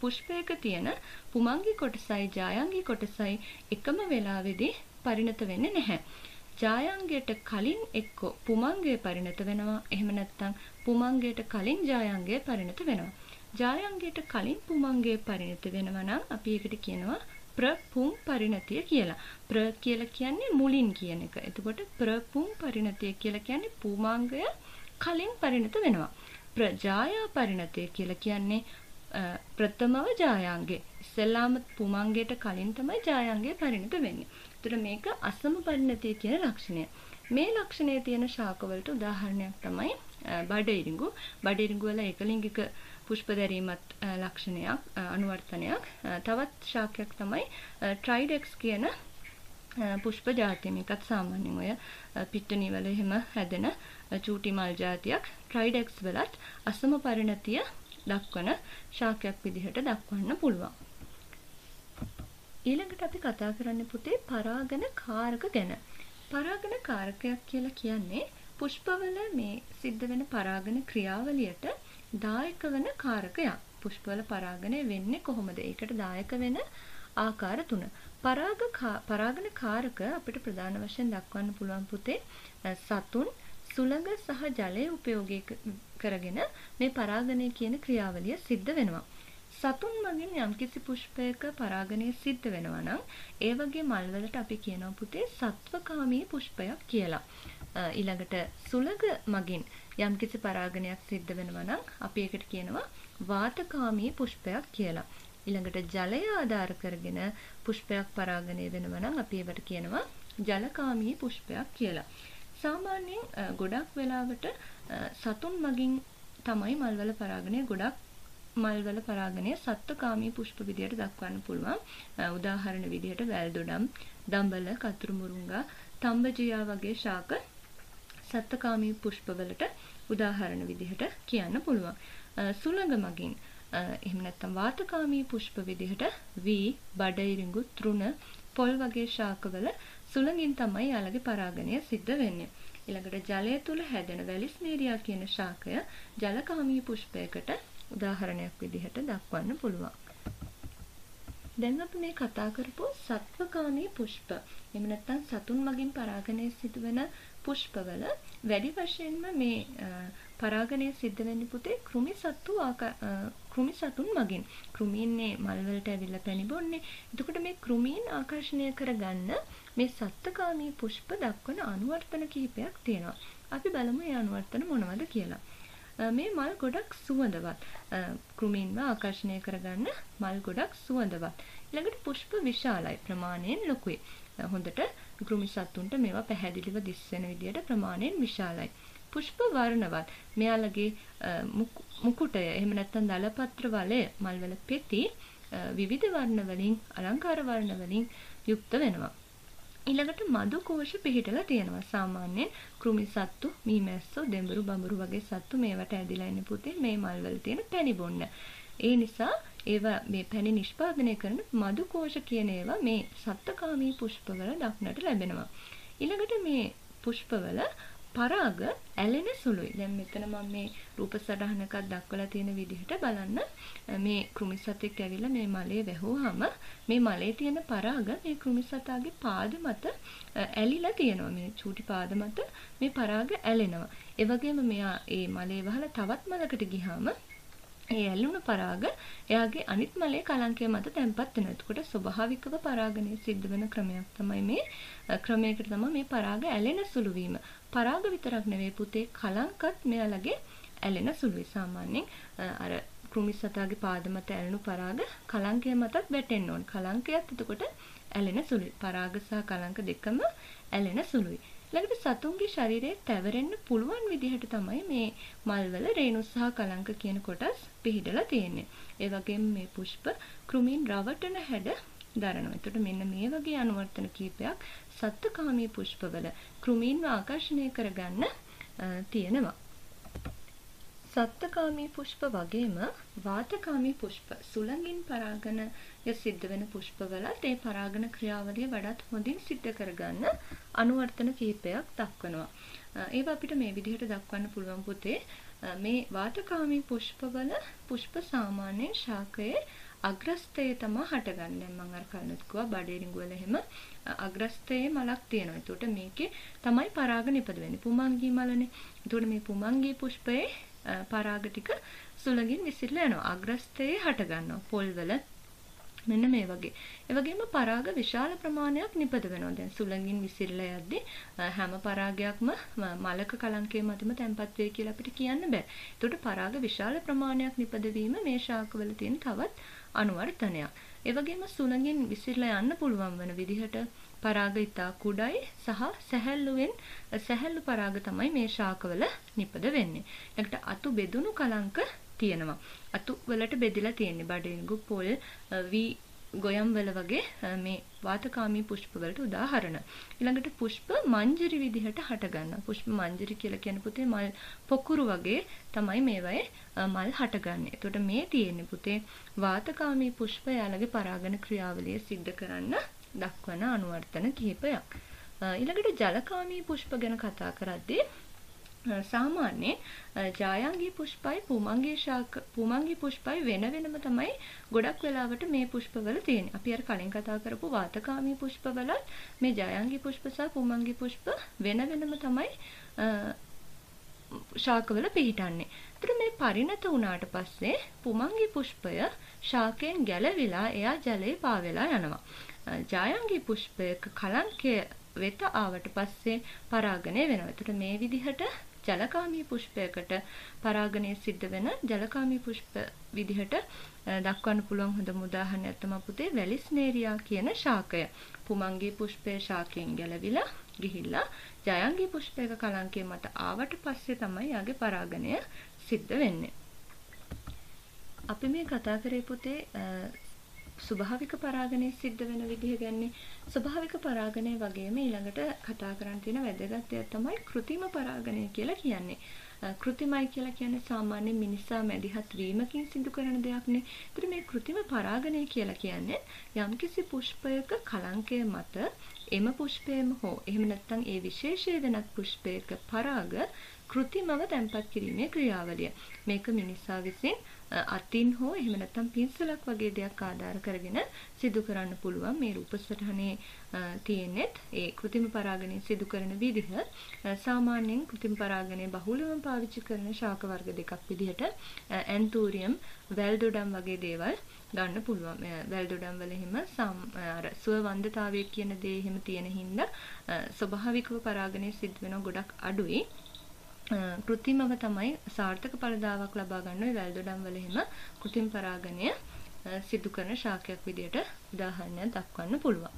පුෂ්පයක තියෙන පුමංගී කොටසයි ජායංගී කොටසයි එකම වෙලාවේදී පරිණත වෙන්නේ නැහැ. ජායංගයට කලින් එක්ක පුමංගය පරිණත වෙනවා. එහෙම නැත්නම් පුමංගයට කලින් ජායංගය පරිණත වෙනවා. ජායංගයට කලින් පුමංගය පරිණත වෙනවා නම් අපි ඒකට කියනවා ප්‍රපුං පරිණතිය කියලා. ප්‍ර කියලා කියන්නේ මුලින් කියන එක. එතකොට ප්‍රපුං පරිණතිය කියලා කියන්නේ පුමංගය කලින් පරිණත වෙනවා. ප්‍රජායා පරිණතිය කියලා කියන්නේ ප්‍රථමව ජායංගය. ඉස්සෙල්ලාම පුමංගයට කලින් තමයි ජායංගය පරිණත වෙන්නේ. එතකොට මේක අසම පරිණතිය කියන ලක්ෂණය. මේ ලක්ෂණය තියෙන ශාකවලට උදාහරණයක් තමයි බඩේරිඟු. බඩේරිඟු වල එකලිංගික පුෂ්ප දැරීමත් ලක්ෂණයක් අනුවර්තනයක්. තවත් ශාකයක් තමයි ට්‍රයිඩෙක්ස් කියන පුෂ්ප ජාතිය. මේකත් සාමාන්‍යයෙන් ඔය පිට්ටනිය වල එහෙම හැදෙන චූටි මල් ජාතියක්. ට්‍රයිඩෙක්ස් වලත් අසම පරිණතිය දක්වන ශාකයක් විදිහට දක්වන්න පුළුවන්. ඊළඟට අපි කතා කරන්න පුතේ පරාගන කාරක ගැන. පරාගන කාරකයක් කියලා කියන්නේ පුෂ්පවල මේ සිද්ධ වෙන පරාගන ක්‍රියාවලියට දායක වෙන කාරකයක්. පුෂ්පවල පරාගණය වෙන්නේ කොහොමද? ඒකට දායක වෙන ආකාර තුන. පරාගන කාරක අපිට ප්‍රධාන වශයෙන් දක්වන්න පුළුවන් පුතේ සතුන්, සුළඟ සහ ජලය උපයෝගී කරගෙන මේ පරාගණය කියන ක්‍රියාවලිය සිද්ධ වෙනවා. සතුන් මගින් යම්කිසි පුෂ්පයක පරාගණය සිද්ධ වෙනවා නම් ඒ වගේ මල් වලට අපි කියනවා පුතේ සත්වකාමී පුෂ්පයක් කියලා. ඊළඟට සුලඟ මගින් යම්කිසි පරාගණයක් සිද්ධ වෙනවා නම් අපි ඒකට කියනවා වාතකාමී පුෂ්පයක් කියලා. ඊළඟට ජලය ආධාර කරගෙන පුෂ්පයක් පරාගණය වෙනවා නම් අපි ඒකට කියනවා ජලකාමී පුෂ්පයක් කියලා. සාමාන්‍යයෙන් ගොඩක් වෙලාවට සතුන් මගින් තමයි මල් වල පරාගණය ගොඩක් මල්වල පරාගණය සත්වකාමී පුෂ්ප විදියට දක්වන්න පුළුවන්. උදාහරණ විදියට වැල්දොඩම්, දඹල, කතුරු මුරුංගා, තඹජියා වගේ ශාක සත්වකාමී පුෂ්පවලට උදාහරණ විදියට කියන්න පුළුවන්. සුළඟ මගින් එහෙම නැත්නම් වාතකාමී පුෂ්ප විදියට වී, බඩයිරිඟු, තෘණ, පොල් වගේ ශාකවල සුළඟින් තමයි යාළගේ පරාගණය සිද්ධ වෙන්නේ. ඊළඟට ජලය තුල හැදෙන වැලිස්නේරියා කියන ශාකය ජලකාමී පුෂ්පයකට උදාහරණයක් විදිහට දක්වන්න පුළුවන්. දැන් අපි මේ කතා කරපු සත්වකාමී පුෂ්ප. එහෙම නැත්නම් සතුන් මගින් පරාගණය සිදුවන පුෂ්පවල වැඩි වශයෙන්ම මේ පරාගණය සිද්ධ වෙන්නේ පුතේ කෘමි සතුන් මගින්. කෘමීන්නේ මල් වලට ඇවිල්ලා පැණි බොන්නේ. එතකොට මේ කෘමීන් ආකර්ෂණය කරගන්න මේ සත්වකාමී පුෂ්ප දක්වන අනුවර්තන කිහිපයක් තියෙනවා. අපි බලමු මේ අනුවර්තන මොනවද කියලා. මේ මල් ගොඩක් සුවඳවත්. කෘමීන්ව ආකර්ෂණය කරගන්න මල් ගොඩක් සුවඳවත්. ඊළඟට පුෂ්ප විශාලයි, ප්‍රමාණයෙන් ලොකුයි. හොඳට කෘමි සත්තුන්ට මේවා පැහැදිලිව දිස් වෙන විදියට ප්‍රමාණයෙන් විශාලයි. පුෂ්ප වර්ණවත්. මෙයාලගේ මුකුටය එහෙම නැත්නම් දලපත්‍ර වලය මල්වල පෙති විවිධ වර්ණ වලින්, අලංකාර වර්ණ වලින් යුක්ත වෙනවා. ඊළඟට මදු කෝෂ පිහිටලා තියෙනවා. සාමාන්‍යයෙන් කෘමි සත්තු, මීමැස්සෝ, දෙඹරු, බඹරු වගේ සත්තු මේවට ඇදිලා ඉන්න පුතේ මේ මල් වල තියෙන පැණි බොන්න. ඒ නිසා ඒවා මේ පැණි නිෂ්පාදනය කරන මදු කෝෂ කියන ඒවා මේ සත්ත්වකාමී පුෂ්පවල දක්නට ලැබෙනවා. ඊළඟට මේ පුෂ්පවල පරාග ඇලෙන සුළුයි. දැන් මෙතන මම මේ රූප සටහනකක් දක්වලා තියෙන විදිහට බලන්න. මේ කෘමි සතෙක් ඇවිල්ලා මේ මලේ වැහුවාම මේ මලේ තියෙන පරාග මේ කෘමි සතාගේ පාද මත ඇලිලා තියෙනවා. මේ චූටි පාද මත මේ පරාග ඇලෙනවා. ඒ වගේම මෙයා මේ මලේ වහලා තවත් මලකට ගියාම ඒ ඇලුණු පරාග එයාගේ අනිත් මලේ කලංකය මත තැන්පත් වෙනවා. එතකොට ස්වභාවිකව පරාගණය සිද්ධ වෙන ක්‍රමයක් තමයි මේ ක්‍රමයකට තමයි මේ පරාග ඇලෙන සුළු වීම. පරාග විතරක් නෙවෙයි පුතේ කලංකත් මෙයාලගේ ඇලෙන සුළුයි. සාමාන්‍යයෙන් අර කෘමි සතාගේ පාද මත ඇලුණු පරාග කලංකය මතත් වැටෙන්න ඕන. කලංකයත් එතකොට ඇලෙන සුළුයි. පරාග සහ කලංක දෙකම ඇලෙන සුළුයි. ඊළඟට සතුන්ගේ ශරීරයේ තැවරෙන්න පුළුවන් විදිහට තමයි මේ මල්වල රේණු සහ කලංක කියන කොටස් පිහිටලා තියෙන්නේ. ඒ වගේම මේ පුෂ්ප කෘමීන් රවටන හැඩ දරනවා. එතකොට මෙන්න මේ වගේ අනුවර්තන කීපයක් සත්ත්වකාමී පුෂ්පවල කෘමීන්ව ආකර්ෂණය කරගන්න තියෙනවා. සත්ත්වකාමී පුෂ්ප වගේම වාතකාමී පුෂ්ප, සුළඟින් පරාගණය සිද්ධ වෙන පුෂ්පවලත් ඒ පරාගණ ක්‍රියාවලිය වඩාත් හොඳින් සිද්ධ කරගන්න අනුවර්තන කිහිපයක් දක්වනවා. ඒවා අපිට මේ විදිහට දක්වන්න පුළුවන් පුතේ. මේ වාතකාමී පුෂ්පවල පුෂ්ප සාමාන්‍යයෙන් ශාකයේ අග්‍රස්ථයේ තමයි හටගන්නේ. මම අර කලිනුත් කිව්වා බඩේරිඟු වල එහෙම අග්‍රස්ථයේ මලක් තියෙනවා. ඒතකොට මේකේ තමයි පරාග නිපද වෙන්නේ. පුමංගී මලනේ. ඒතකොට මේ පුමංගී පුෂ්පයේ පරාග ටික සුළඟින් විසිරලා යනවා. අග්‍රස්ථයේ හට ගන්නවා. පොල්වල මෙන්න මේ වගේ. ඒ වගේම පරාග විශාල ප්‍රමාණයක් නිපද වෙනවා. දැන් සුළඟින් විසිරලා යද්දී හැම පරාගයක්ම මලක කලංකයේ මතම තැන්පත් වෙයි කියලා අපිට කියන්න බෑ. ඒකට පරාග විශාල ප්‍රමාණයක් නිපද වීම මේ ශාකවල තියෙන තවත් අනුවර්තනයක්. ඒ වගේම සුළඟින් විසිරලා යන්න පුළුවන් වෙන විදිහට පරාගිතා කුඩයි සහ සැහැල්ලු පරාග තමයි මේ ශාකවල නිපද වෙන්නේ. ඊළඟට අතු බෙදුණු කලංක තියෙනවා. අතු වලට බෙදලා තියෙන්නේ බඩේඟු පොල් වි ගොයම් වල වගේ මේ වාතකාමී පුෂ්ප වලට උදාහරණ. ඊළඟට පුෂ්ප මංජරි විදිහට හට ගන්නවා. පුෂ්ප මංජරි කියලා කියන පුතේ මල් පොකුරු වගේ තමයි මේවයේ මල් හටගන්නේ. එතකොට මේ තියෙන්නේ පුතේ වාතකාමී පුෂ්පය ළඟේ පරාගන ක්‍රියාවලිය සිද්ධ කරන්න දක්වන අනුවර්තන කිහිපයක්. ඊළඟට ජලකාමී පුෂ්ප ගැන කතා කරද්දී සාමාන්‍ය ජායංගී පුෂ්පයි පූමංගී පුෂ්පයි වෙන වෙනම තමයි ගොඩක් වෙලාවට මේ පුෂ්පවල තියෙන්නේ. අපි අර කලින් කතා කරපු වාතකාමී පුෂ්පවල මේ ජායංගී පුෂ්ප සහ පූමංගී පුෂ්ප වෙන වෙනම තමයි ශාකවල පිහිටන්නේ. ඒතර මේ පරිණත වුණාට පස්සේ පුමංගි පුෂ්පය ශාකයෙන් ගැලවිලා එයා ජලයේ පාවෙලා යනවා. ජායංගී පුෂ්පයක කලංකය වෙත ආවට පස්සේ පරාගණය වෙනවා. ඒතර මේ විදිහට ජලකාමී පුෂ්පයකට පරාගණය සිද්ධ වෙන ජලකාමී පුෂ්ප විදිහට දක්වන්න පුළුවන් හොඳම උදාහරණයක් තමයි පුතේ වැලිස්නේරියා කියන ශාකය. පුමංගි පුෂ්පයේ ශාකයෙන් ගැලවිලා ගිහිල්ලා ජයංගී පුෂ්පයක කලංකේ මත ආවට පස්සේ තමයි යාගේ පරාගණය සිද්ධ වෙන්නේ. අපි මේ කතා කරේ පුතේ ස්වභාවික පරාගණය සිද්ධ වෙන විදිහ ගැන. ස්වභාවික පරාගණය වගේම ඊළඟට කතා කරන්න තියෙන වැදගත් දෙයක් තමයි કૃතිම පරාගණය කියලා කියන්නේ. කෘතිමයි කියලා කියන්නේ සාමාන්‍ය මිනිසා මැදිහත් වීමකින් සිදු කරන දෙයක්නේ. ඒතර මේ કૃතිම පරාගණය කියලා කියන්නේ යම්කිසි පුෂ්පයක කලංකය මත එම පුෂ්පයම හෝ එහෙම නැත්නම් ඒ විශේෂය වෙනත් පුෂ්පයක පරාග કૃතිමව තැන්පත් කිරීමේ ක්‍රියාවලිය. මේක මිනිසා විසින් අතින් හෝ එහෙම නැත්නම් පින්සලක් වගේ දෙයක් ආධාර කරගෙන සිදු කරන්න පුළුවන්. මේ රූපසටහනේ තියෙන්නේ ඒ કૃතිම පරාගණය සිදු කරන විදිහ. සාමාන්‍යයෙන් કૃතිම පරාගණය බහුලවම පාවිච්චි කරන ශාක වර්ග දෙකක් විදිහට ඇන්තූරියම් වැල්ඩොඩම් වගේ දේවල් ගන්න පුළුවන්. වැල්ඩොඩම් වල එහෙම අර සුවවන්දතාවය කියන දේ එහෙම තියෙන හින්දා ස්වභාවිකව පරාගණය සිද්ධ වෙන ගොඩක් අඩුයි. કૃතිමව තමයි සාර්ථක ඵලදාවක් ලබා ගන්න ඔය වැල්ඩොඩම් වල එහෙම કૃතිම පරාගණය සිදු කරන ශාකයක් විදිහට උදාහරණයක් දක්වන්න පුළුවන්.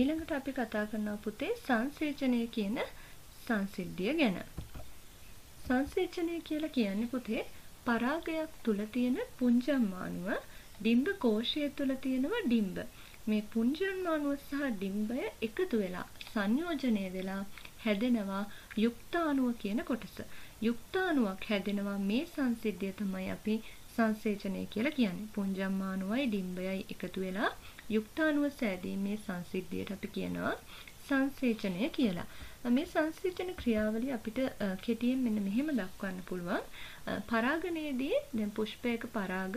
ඊළඟට අපි කතා කරනවා පුතේ සංසේචනය කියන සංසිද්ධිය ගැන. සංසේචනය කියලා කියන්නේ පුතේ පරාගයක් තුල තියෙන පුංජම්මාණුව ඩිම්බ කෝෂය තුල තියෙනවා ඩිම්බ. මේ පුංජම්මාණුව සහ ඩිම්බය එකතු වෙලා සංයෝජනය වෙලා හැදෙනවා යුක්තාණුව කියන කොටස. යුක්තාණුවක් හැදෙනවා. මේ සංසිද්ධිය තමයි අපි සංසේචනය කියලා කියන්නේ. පුංජම්මාණුවයි ඩිම්බයයි එකතු වෙලා යුක්තාණුව සෑදීමේ සංසිද්ධියට අපි කියනවා සංසේචනය කියලා. මේ සංසේචන ක්‍රියාවලිය අපිට කෙටියෙන් මෙන්න මෙහෙම දක්වන්න පුළුවන්. පරාගණයේදී දැන් පුෂ්පයක පරාග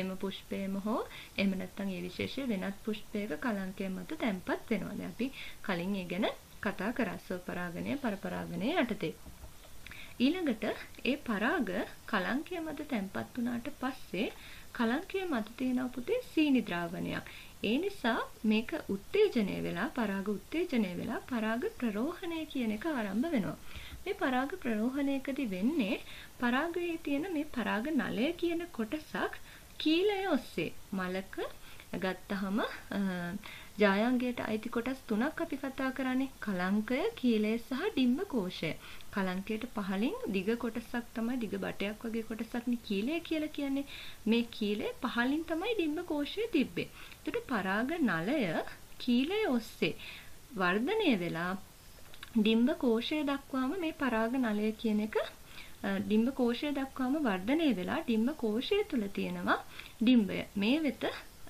එම පුෂ්පයම හෝ එහෙම නැත්නම් ඒ විශේෂ වෙනත් පුෂ්පයක කලංකය මත තැන්පත් වෙනවා. දැන් අපි කලින් ඒ ගැන කතා කරා. ස්වපරාගණය පරපරාගණය යටතේ. ඊළඟට ඒ පරාග කලංකය මත තැන්පත් වුණාට පස්සේ කලංකය මත තියෙන පුතේ සීනි ද්‍රාවණයක්. ඒ නිසා මේක උත්තේජනය වෙලා පරාග උත්තේජනය වෙලා පරාග ප්‍රරෝහණය කියන එක ආරම්භ වෙනවා. මේ පරාග ප්‍රරෝහණයකදී වෙන්නේ පරාගයේ තියෙන මේ පරාග නලය කියන කොටසක් කීලය ඔස්සේ මලක ගත්තහම ජායංගයට අයිති කොටස් තුනක් අපි කතා කරන්නේ. කලංකය, කීලය සහ ඩිම්බ කෝෂය. කලංකයට පහලින් දිග කොටසක් තමයි දිග බටයක් වගේ කොටසක් නේ කීලය කියලා කියන්නේ. මේ කීලය පහලින් තමයි ඩිම්බ කෝෂය තිබ්බේ. ඒකට පරාග නලය කීලය ඔස්සේ වර්ධනය වෙලා ඩිම්බ කෝෂය දක්වාම මේ පරාග නලය කියන එක ඩිම්බ කෝෂය දක්වාම වර්ධනය වෙලා ඩිම්බ කෝෂය තුල තියෙනවා ඩිම්බය මේ වෙත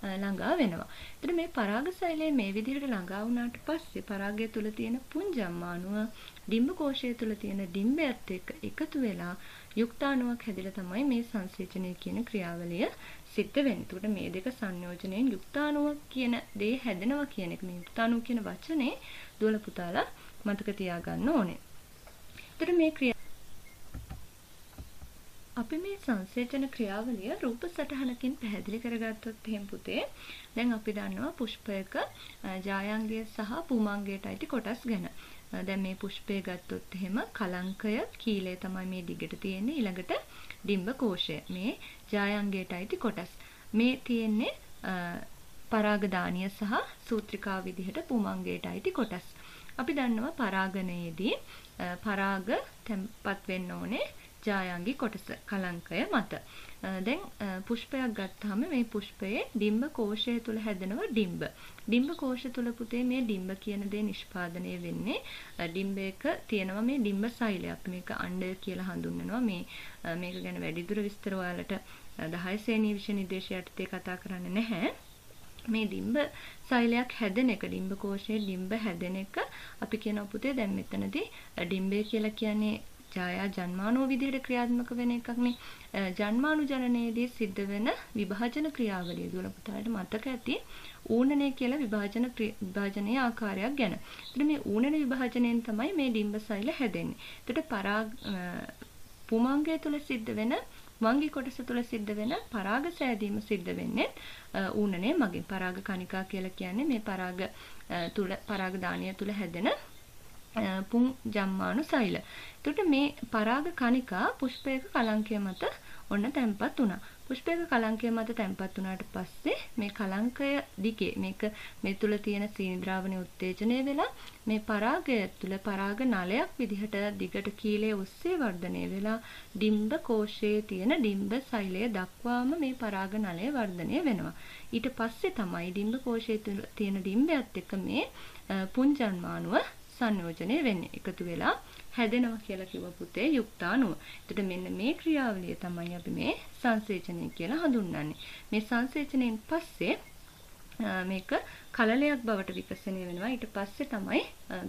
ළඟා වෙනවා. ඒතර මේ පරාග සෛලය මේ විදිහට ළඟා වුණාට පස්සේ පරාගය තුල තියෙන පුංජම්මාණුව ඩිම්බ කෝෂය තුල තියෙන ඩිම්බයත් එක්ක එකතු වෙලා යුක්තාණුවක් හැදිලා තමයි මේ සංසේචනය කියන ක්‍රියාවලිය සිද්ධ වෙන්නේ. ඒකට මේ දෙක සංයෝජනයෙන් යුක්තාණුවක් කියන දේ හැදෙනවා කියන එක. මේ යුක්තාණුව කියන වචනේ දුවල පුතාලා මතක තියාගන්න ඕනේ. ඒතර මේ අපි මේ සංසේචන ක්‍රියාවලිය රූප සටහනකින් පැහැදිලි කරගත්තොත් එහෙම පුතේ දැන් අපි දන්නවා පුෂ්පයක ජායංගය සහ පුමාංගයට අයිති කොටස් ගැන. දැන් මේ පුෂ්පය ගත්තොත් එහෙම කලංකය, කීලය තමයි මේ දිගට තියෙන්නේ. ඊළඟට ඩිම්බ කෝෂය මේ ජායංගයට අයිති කොටස්. මේ තියෙන්නේ පරාගදානිය සහ සූත්‍රිකා විදිහට පුමංගේට අයිති කොටස්. අපි දන්නවා පරාගණයේදී පරාග තැන්පත් වෙන්න ඕනේ ජායංගී කොටස කලංකය මත. දැන් පුෂ්පයක් ගත්තාම මේ පුෂ්පයේ ඩිම්බ කෝෂය තුල හැදෙනවා ඩිම්බ. ඩිම්බ කෝෂය තුල පුතේ මේ ඩිම්බ කියන දේ නිෂ්පාදනය වෙන්නේ. ඩිම්බයක තියෙනවා මේ ඩිම්බ සෛලය. අපි මේක අණ්ඩය කියලා හඳුන්වනවා. මේක ගැන වැඩිදුර විස්තර ඔයාලට 10 ශ්‍රේණිය විෂය නිදේශය යටතේ කතා කරන්න නැහැ. මේ ඩිම්බ සෛලයක් හැදෙන එක ඩිම්බ කෝෂයේ ඩිම්බ හැදෙන එක අපි කියනවා පුතේ දැන් මෙතනදී ඩිම්බය කියලා කියන්නේ ජායා ජන්මානෝ විදිහට ක්‍රියාත්මක වෙන එකක් නේ. ජන්මානු ජනනයේදී සිද්ධ වෙන විභාජන ක්‍රියාවලිය දුල පුතාලට මතක ඇති ඌනනය කියලා විභාජනයේ ආකාරයක් ගැන. ඒතර මේ ඌනන විභාජනයෙන් තමයි මේ ඩිම්බ සෛල හැදෙන්නේ. ඒතර පරාග පුමංගය තුල සිද්ධ වෙන වංගි කොටස තුල සිද්ධ වෙන පරාග සෑදීම සිද්ධ වෙන්නේ ඌනනේ මගින්. පරාග කණිකා කියලා කියන්නේ මේ පරාග දානිය තුල හැදෙන පුං ජම්මානු සෛල. එතකොට මේ පරාග කණිකා පුෂ්පයක කලංකය මත ඔන්න තැන්පත් වුණා. පුෂ්පයක කලංකය මත තැන්පත් වුණාට පස්සේ මේ කලංකය දිගේ මේක මේ තුල තියෙන සීනි ද්‍රාවණය උත්තේජනය වෙලා මේ පරාගය තුල පරාග නලයක් විදිහට දිගට කීලයේ ඔස්සේ වර්ධනය වෙලා ඩිම්බ කෝෂයේ තියෙන ඩිම්බ සෛලය දක්වාම මේ පරාග නලය වර්ධනය වෙනවා. ඊට පස්සේ තමයි ඩිම්බ කෝෂයේ තියෙන ඩිම්බයත් එක්ක මේ පුංජන්මානුව සංයෝජනය වෙන්නේ. එකතු වෙලා හැදෙනවා කියලා කිව්ව පුතේ යුක්තාණුව. එතකොට මෙන්න මේ ක්‍රියාවලිය තමයි අපි මේ සංසේචනය කියලා හඳුන්වන්නේ. මේ සංසේචනයෙන් පස්සේ මේක කලලයක් බවට විකසණය වෙනවා. ඊට පස්සේ තමයි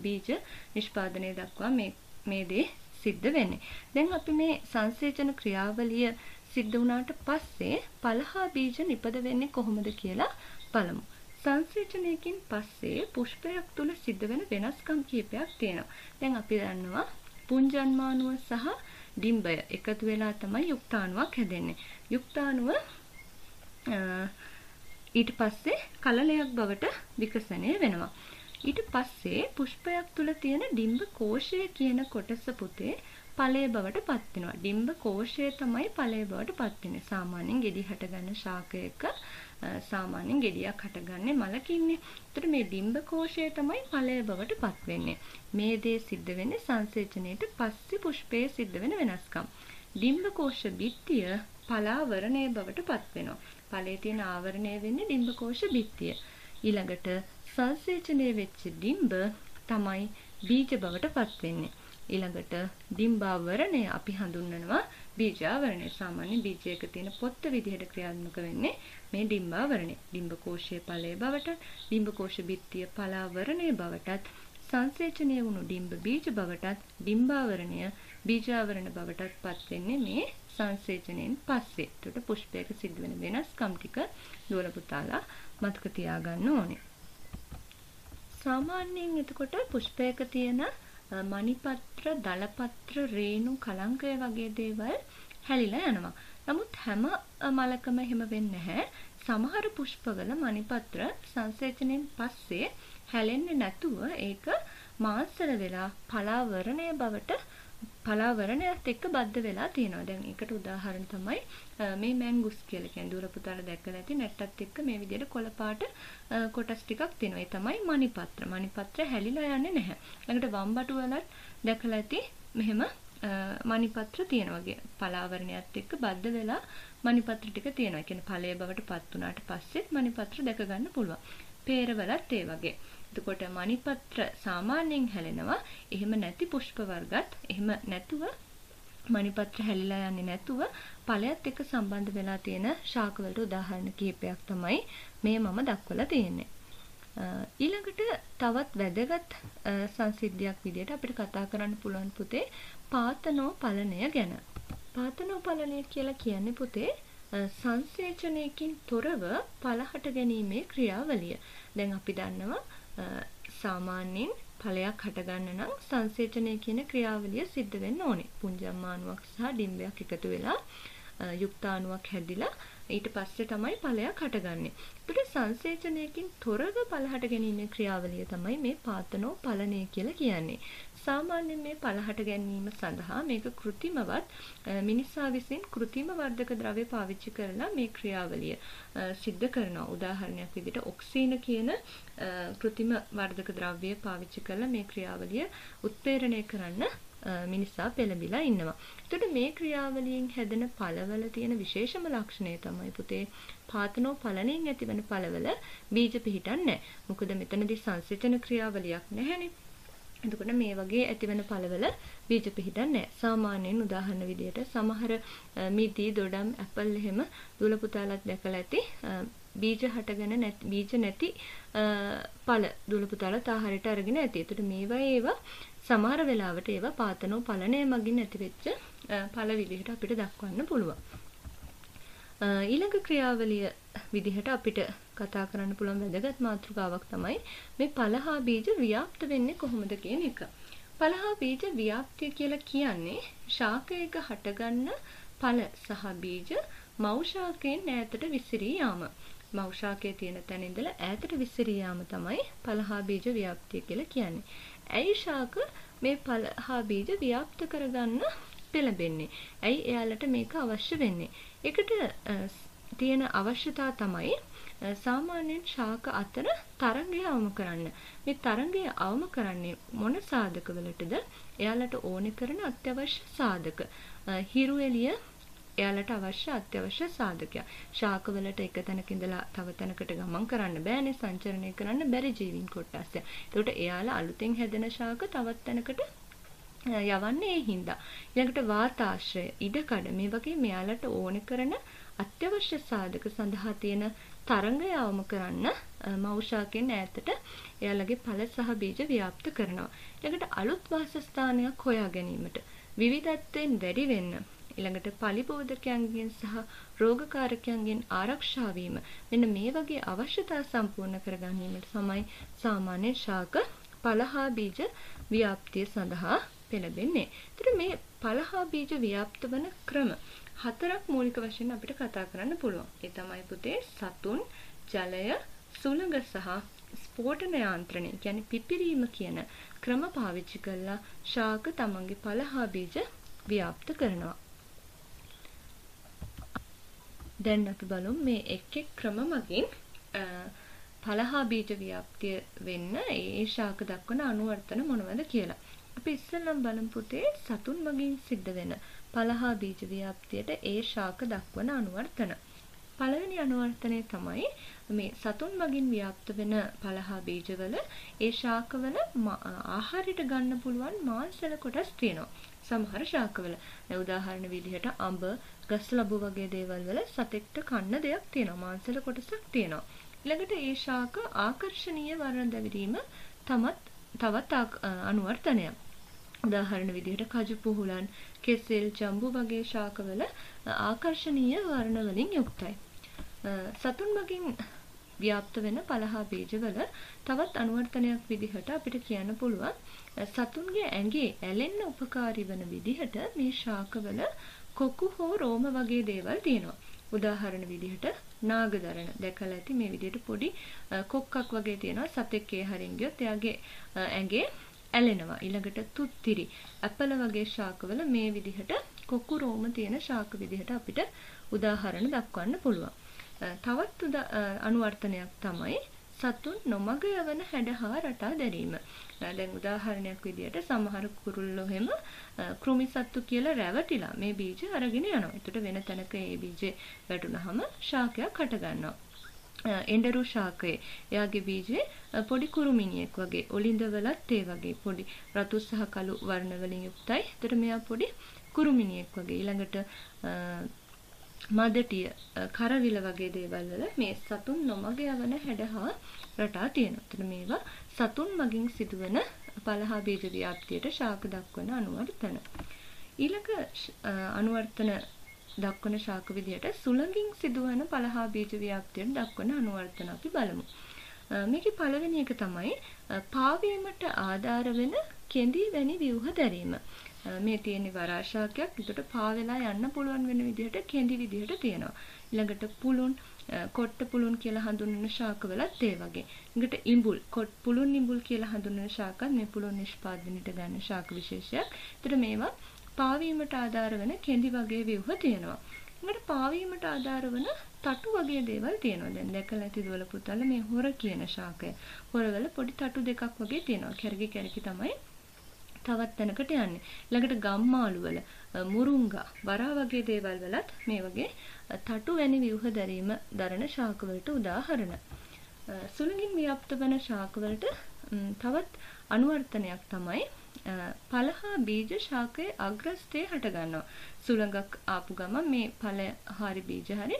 බීජ නිෂ්පාදනය දක්වා මේ දේ සිද්ධ වෙන්නේ. දැන් අපි මේ සංසේචන ක්‍රියාවලිය සිද්ධ වුණාට පස්සේ පළහා බීජ නිපද වෙන්නේ කොහොමද කියලා බලමු. සංසේචනයකින් පස්සේ පුෂ්පයක් තුල සිද්ධ වෙන වෙනස්කම් කීපයක් තියෙනවා. දැන් අපි දන්නවා පුංජන්මානුව සහ ඩිම්බය එකතු වෙලා තමයි යුක්තාණුවක් හැදෙන්නේ. යුක්තාණුව ඊට පස්සේ කලලයක් බවට විකසණය වෙනවා. ඊට පස්සේ පුෂ්පයක් තුල තියෙන ඩිම්බ කෝෂය කියන කොටස පුතේ ඵලය බවට පත් වෙනවා. ඩිම්බ කෝෂය තමයි ඵලය බවට පත් වෙන්නේ. සාමාන්‍යයෙන් ගෙඩි හටගන්න ශාකයක සාමාන්‍යයෙන් ගෙඩියක් හටගන්නේ මලකින්නේ. ඒතර මේ ඩිම්බ කෝෂය තමයි ඵලය බවට පත් වෙන්නේ. මේ දේ සිද්ධ වෙන්නේ සංසේචනයේට පස්සේ පුෂ්පයේ සිද්ධ වෙන වෙනස්කම්. ඩිම්බ කෝෂ බිත්තිය ඵලාවරණය බවට පත් වෙනවා. ඵලයේ තියෙන ආවරණය වෙන්නේ ඩිම්බ කෝෂ බිත්තිය. ඊළඟට සංසේචනයේ වෙච්ච ඩිම්බ තමයි බීජ බවට පත් වෙන්නේ. ඊළඟට ඩිම්බාවරණය අපි හඳුන්වනවා බීජාවරණය. සාමාන්‍ය බීජයක තියෙන පොත්ත විදිහට ක්‍රියාත්මක වෙන්නේ මේ ඩිම්බාවරණය. ඩිම්බ කෝෂයේ ඵලයේ බවට, ඩිම්බ කෝෂ බිත්තිය ඵලාවරණයේ බවටත්, සංසේචනය වුණු ඩිම්බ බීජ බවටත්, ඩිම්බාවරණය බීජාවරණ බවටත් පත් වෙන්නේ මේ සංසේචනයෙන් පස්සේ. ඒකට පුෂ්පයක සිද්ධ වෙන වෙනස්කම් ටික දුවල පුතාලා මතක තියාගන්න ඕනේ. සාමාන්‍යයෙන් එතකොට පුෂ්පයක තියෙන මණිපත්‍ර, දලපත්‍ර, රේණු, කලංකය වගේ දේවල් හැලිලා යනවා. නමුත් හැම මලකම එහෙම වෙන්නේ නැහැ. සමහර පුෂ්පවල මණිපත්‍ර සංසේචනයෙන් පස්සේ හැලෙන්නේ නැතුව ඒක මාංශල වෙලා පලාවරණය බවට පලාවරණයත් එක්ක බද්ධ වෙලා තියෙනවා. දැන් ඒකට උදාහරණ තමයි මේ මැංගුස් කියලා කියන දුර පුතාලා දැකලා ඇති නැට්ටත් එක්ක මේ විදිහට කොළ පාට කොටස් ටිකක් තියෙනවා. ඒ තමයි මණිපත්‍ර. මණිපත්‍ර හැලිලා යන්නේ නැහැ. ළඟට වම්බටු වලත් දැකලා ඇති මෙහෙම මණිපත්‍ර තියෙනවා. පලාවරණයත් එක්ක බද්ධ වෙලා මණිපත්‍ර ටික තියෙනවා. ඒ කියන්නේ ඵලයේ බවට පත් වුණාට පස්සෙත් මණිපත්‍ර දැක ගන්න පුළුවන්. පේරවලත් ඒ වගේ. එතකොට මණිපත්‍ර සාමාන්‍යයෙන් හැලෙනවා. එහෙම නැති පුෂ්ප වර්ගත් එහෙම නැතුව මණිපත්‍ර හැලිලා යන්නේ නැතුව ඵලයත් එක්ක සම්බන්ධ වෙලා තියෙන ශාකවලට උදාහරණ කිහිපයක් තමයි මේ මම දක්වලා තියෙන්නේ. ඊළඟට තවත් වැදගත් සංසිද්ධියක් විදිහට අපිට කතා කරන්න පුළුවන් පුතේ පාතනෝපලණය ගැන. පාතනෝපලණය කියලා කියන්නේ පුතේ සංසේචනයකින් තොරව ඵල හට ගැනීමේ ක්‍රියාවලිය. දැන් අපි දන්නවා සාමාන්‍යයෙන් ඵලයක් හටගන්න නම් සංසේචනය කියන ක්‍රියාවලිය සිද්ධ වෙන්න ඕනේ. පුංජම්මානුවක් සහ ඩිම්බයක් එකතු වෙලා යුක්තාණුවක් හැදිලා ඊට පස්සේ තමයි ඵලයක් හටගන්නේ. ඒතර සංසේචනයකින් තොරව ඵල හටගැනීමේ ක්‍රියාවලිය තමයි මේ පාතනෝ ඵලනය කියලා කියන්නේ. සාමාන්‍යයෙන් මේ ඵල හට ගැනීම සඳහා මේක કૃතිමවත් මිනිසා විසින් કૃතිම වර්ධක ද්‍රව්‍ය පාවිච්චි කරලා මේ ක්‍රියාවලිය સિદ્ધ කරනවා. උදාහරණයක් විදිහට ඔක්සින කියන કૃතිම වර්ධක ද්‍රව්‍ය පාවිච්චි කරලා මේ ක්‍රියාවලිය උත්පේරණය කරන්න මිනිසා පෙළඹිලා ඉන්නවා. ඒතකොට මේ ක්‍රියාවලියෙන් හැදෙන ඵලවල තියෙන විශේෂම ලක්ෂණය තමයි පුතේ පාතනෝ ඵලණයෙන් ඇතිවන ඵලවල බීජ පිහිටන්නේ නැහැ. මොකද මෙතනදී සංසේචන ක්‍රියාවලියක් නැහැනේ. එතකොට මේ වගේ ඇතිවන ඵලවල බීජ පිහිටන්නේ නැහැ. සාමාන්‍යයෙන් උදාහරණ විදියට සමහර මිටි, දොඩම්, ඇපල් එහෙම දුල පුතාලක් දැකලා ඇති. බීජ හටගෙන නැති බීජ නැති ඵල දුල පුතාලත් ආහාරයට අරගෙන ඇති. එතකොට මේවා ඒවා සමහර වෙලාවට ඒවා පාතනෝ ඵලණය මගින් ඇතිවෙච්ච ඵල විදිහට අපිට දක්වන්න පුළුවන්. ඊළඟ ක්‍රියාවලිය විදිහට අපිට කතා කරන්න පුළුවන් වැදගත් මාතෘකාවක් තමයි මේ පළහා බීජ ව්‍යාප්ත වෙන්නේ කොහොමද කියන එක. පළහා බීජ ව්‍යාප්තිය කියලා කියන්නේ ශාකයක හටගන්න ඵල සහ බීජ මව් ශාකයෙන් ඈතට විසිරී යාම. මව් ශාකයේ තියෙන තැන ඉඳලා ඈතට විසිරී යාම තමයි පළහා බීජ ව්‍යාප්තිය කියලා කියන්නේ. ඇයි ශාක මේ පළහා බීජ ව්‍යාප්ත කරගන්න පෙළඹෙන්නේ? ඇයි එයාලට මේක අවශ්‍ය වෙන්නේ? ඒකට තියෙන අවශ්‍යතාව තමයි සාමාන්‍යයෙන් ශාක අතර තරංගය අවම කරන්න. මේ තරංගය අවම කරන්නේ මොන සාධකවලටද? එයාලට ඕනේ කරන අත්‍යවශ්‍ය සාධක. හිරු එළිය එයාලට අත්‍යවශ්‍ය සාධකයක්. ශාකවලට එක තැනක ඉඳලා තව තැනකට ගමන් කරන්න බෑනේ, සංචරණය කරන්න බැරි ජීවීන් කොටස්. ඒකට එයාලා අලුතෙන් හැදෙන ශාක තවත් තැනකට යවන්නේ හින්දා. ඊළඟට වාතාශ්‍රය, ඉඩකඩ මේ වගේ මෙයාලට ඕන කරන අත්‍යවශ්‍ය සාධක සඳහා තියෙන තරංගය අවම කරන්න මෞෂාකෙන් ඈතට එයාලගේ ඵල සහ බීජ ව්‍යාප්ත කරනවා. ඊළඟට අලුත් වාසස්ථානයක් හොයා ගැනීමට, විවිධත්වයෙන් වැඩි වෙන්න, ඊළඟට පලිබෝධකයන්ගෙන් සහ රෝගකාරකයන්ගෙන් ආරක්ෂා වීම, මෙන්න මේ වගේ අවශ්‍යතා සම්පූර්ණ කර ගැනීමට තමයි සාමාන්‍ය ශාක පළහා බීජ ව්‍යාප්තිය සඳහා පෙළඹෙන්නේ. ඒතර මේ පළහා බීජ ව්‍යාප්ත වන ක්‍රම හතරක් මූලික වශයෙන් අපිට කතා කරන්න පුළුවන්. ඒ තමයි පුතේ සතුන්, ජලය, සුළඟ සහ ස්පෝටන යාන්ත්‍රණය, කියන්නේ පිපිරීම කියන ක්‍රම පාවිච්චි කරලා ශාක තමන්ගේ පළහා බීජ ව්‍යාප්ත කරනවා. දැන් අපි බලමු මේ එක් එක් ක්‍රම මගින් පළහා බීජ ව්‍යාප්තිය වෙන්න ඒ ශාක දක්වන අනුවර්තන මොනවද කියලා. අපි ඉස්සෙල්ලම බලමු පුතේ සතුන් මගින් සිද්ධ වෙන පළහා බීජ ව්‍යාප්තියට ඒ ශාක දක්වන අනුවර්තන. පළවෙනි අනුවර්තනය තමයි මේ සතුන් මගින් ව්‍යාප්ත වෙන පළහා බීජවල ඒ ශාකවල ආහාරයට ගන්න පුළුවන් මාංශල කොටස් තියෙනවා. සමහර ශාකවල උදාහරණ විදිහට අඹ, ගස් ලැබු වගේ දේවල් වල සතෙක්ට කන්න දෙයක් තියෙනවා, මාංශල කොටසක් තියෙනවා. ඊළඟට ඒ ශාක ආකර්ෂණීය වර්ණ දැවිරීම තවත් අනුවර්තනයක්. උදාහරණ විදිහට කජු පුහුලන්, කෙසෙල්, ජම්බු වගේ ශාකවල ආකර්ශනීය වර්ණ වලින් යුක්තයි. සතුන් මගින් ව්‍යාප්ත වෙන පළහා බීජවල තවත් අනුවර්තනයක් විදිහට අපිට කියන්න පුළුවන් සතුන්ගේ ඇඟේ ඇලෙන්න උපකාරී වන විදිහට මේ ශාකවල කොකු හෝ රෝම වගේ දේවල් තියෙනවා. උදාහරණ විදිහට නාගදරණ දැකලා ඇති, මේ විදිහට පොඩි කොක්කක් වගේ තියෙනවා. සතෙක් ඒ හරින් ගියොත් එයාගේ ඇඟේ ඇලෙනවා. ඊළඟට තුත්තිරි, ඇපල වගේ ශාකවල මේ විදිහට කොකු රෝම තියෙන ශාක විදිහට අපිට උදාහරණ දක්වන්න පුළුවන්. තවත් අනුවර්තනයක් තමයි සතුන් නොමග යවන හැඩහා රටා දැරීම. දැන් උදාහරණයක් විදිහට සමහර කුරුල්ලෝ හැම කෘමි සත්තු කියලා රැවටිලා මේ බීජ අරගෙන යනවා. ඒකට වෙන තැනක ඒ බීජේ වැටුනහම ශාකයක් හට ගන්නවා. එඬරු ශාකයේ එයාගේ බීජේ පොඩි කුරුමිනියෙක් වගේ, ඔලිඳවලත් ඒ වගේ පොඩි රතු සහ කළු වර්ණ වලින් යුක්තයි. ඒතර මෙයා පොඩි කුරුමිනියෙක් වගේ. ඊළඟට මදටිය, කරවිල වගේ දේවල් වල මේ සතුන් නොමග යවන හැඩහා රටා තියෙනවා. ඒතර මේවා සතුන් මගින් සිදුවන පළහා බීජ ව්‍යාප්තියට ශාක දක්වන අනුවර්තන. ඊළඟ අනුවර්තන දක්වන ශාක විදියට සුළඟින් සිදුවන පළහා බීජ ව්‍යාප්තියට දක්වන අනුවර්තන අපි බලමු. මේකේ පළවෙනි එක තමයි පාවීමට ආධාර වෙන කෙඳි වැනි ව්‍යුහ දැරීම. මේ තියෙන වරාශාකයක් උඩට පාවෙලා යන්න පුළුවන් වෙන විදිහට කෙඳි විදිහට තියෙනවා. ඊළඟට පුළුන් කොට්ට පුළුන් කියලා හඳුන්වන ශාකවලත් ඒ වගේ. ඊළඟට ඉඹුල් කොට් පුළුන් ඉඹුල් කියලා හඳුන්වන ශාකත් මේ පුළුන් නිෂ්පාදනයට ගන්න ශාක විශේෂයක්. ඒතර මේවා පාවීමට ආධාර වෙන කෙඳි වගේ ව්‍යුහ තියෙනවා. ඊළඟට පාවීමට ආධාර වෙන තටු වගේ දේවල් තියෙනවා. දැන් දැකලා ඇති දවල පුතල මේ හොර කියන ශාකය. හොරවල පොඩි තටු දෙකක් වගේ තියෙනවා. කැරකි කැරකි තමයි තවත් තැනකට යන්නේ. ළඟට ගම්මාළු වල මුරුංගා වරා වගේ දේවල් වලත් මේ වගේ තටු වැනි ව්‍යුහ දැරීම දරන ශාක වලට උදාහරණ. සුළඟින් ව්‍යාප්ත වන ශාක වලට තවත් අනුවර්තනයක් තමයි පළහා බීජ ශාකයේ අග්‍රස්ථයේ හට ගන්නවා. සුළඟක් ආපු ගමන් මේ පළහාරි බීජ හරි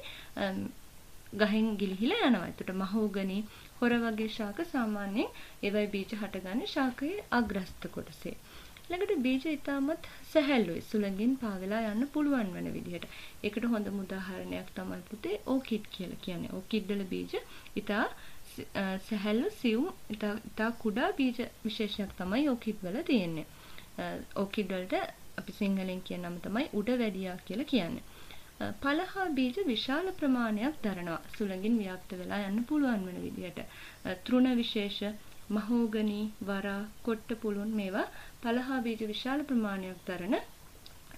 ගහෙන් ගිලිහිලා යනවා. ඒකට මහෝගනි හොර වගේ ශාක සාමාන්‍යයෙන් ඒවයි බීජ හටගන්නේ ශාකයේ අග්‍රස්ත කොටසේ. ළඟට බීජ ඊටමත් සැහැල්ලුයි සුළඟින් පාවෙලා යන්න පුළුවන් වෙන විදිහට. ඒකට හොඳම උදාහරණයක් තමයි පුතේ ඕකිඩ් කියලා කියන්නේ. ඕකිඩ් වල බීජ ඊටා සැහැල්ලු සියුම් ඊටා කුඩා බීජ විශේෂයක් තමයි ඕකිඩ් වල තියෙන්නේ. ඕකිඩ් වලට අපි සිංහලෙන් කියන නම තමයි උඩ වැඩියා කියලා කියන්නේ. පළහා බීජ විශාල ප්‍රමාණයක් දරනවා. සුළඟින් ව්‍යාප්ත වෙලා යන්න පුළුවන් වෙන විදිහට. තෘණ විශේෂ, මහෝගනි, වරා, කොට්ට පුළුන් මේවා පළහා බීජ විශාල ප්‍රමාණයක් දරන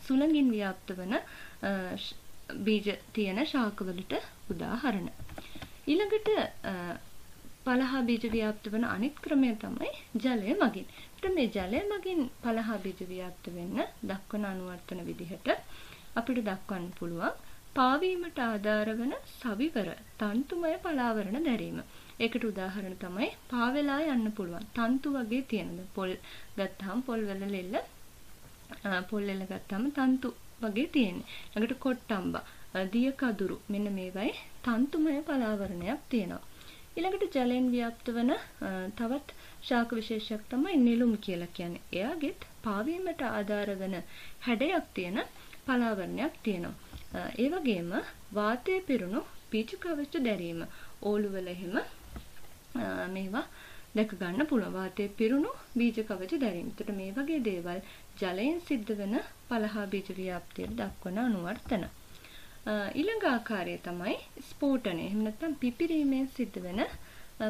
සුළඟින් ව්‍යාප්ත වෙන බීජ තියෙන ශාකවලට උදාහරණ. ඊළඟට පළහා බීජ ව්‍යාප්ත වෙන අනිත් ක්‍රමය තමයි ජලය මගින්. ඒකට මේ ජලය මගින් පළහා බීජ ව්‍යාප්ත වෙන්න දක්වන අනුවර්තන විදිහට අපිට දක්වන්න පුළුවන් පාවීමට ආධාර වෙන සවිවර තන්තුමය පලාවරණ දැරීම. ඒකට උදාහරණ තමයි පාවෙලා යන්න පුළුවන් තන්තු වගේ තියෙනද පොල් ගත්තාම පොල් වල ලෙල්ල පොල් ලෙල්ල ගත්තාම තන්තු වගේ තියෙන්නේ. ළඟට කොට්ටම්බ, දිය කඳුරු මෙන්න මේවයි තන්තුමය පලාවරණයක් තියෙනවා. ඊළඟට ජලයෙන් ව්‍යාප්ත වෙන තවත් ශාක විශේෂයක් තමයි නෙළුම් කියලා කියන්නේ. එයාගෙත් පාවීමට ආධාර වෙන හැඩයක් තියෙන පලාවරණයක් තියෙනවා. ඒ වගේම වාතයේ පිරුණු පීචු කවච දැරීම ඕලු වල එහෙම මේවා දැක ගන්න පුළුවන්. වාතයේ පිරුණු බීජ කවච දැරීම. ඒකට මේ වගේ දේවල් ජලයෙන් සිද්ධ වෙන පළහා බීජ ව්‍යාප්තියට දක්වන අනුවර්තන. ඊළඟ ආකාරය තමයි ස්පෝටනය. එහෙම නැත්නම් පිපිරීමෙන් සිද්ධ වෙන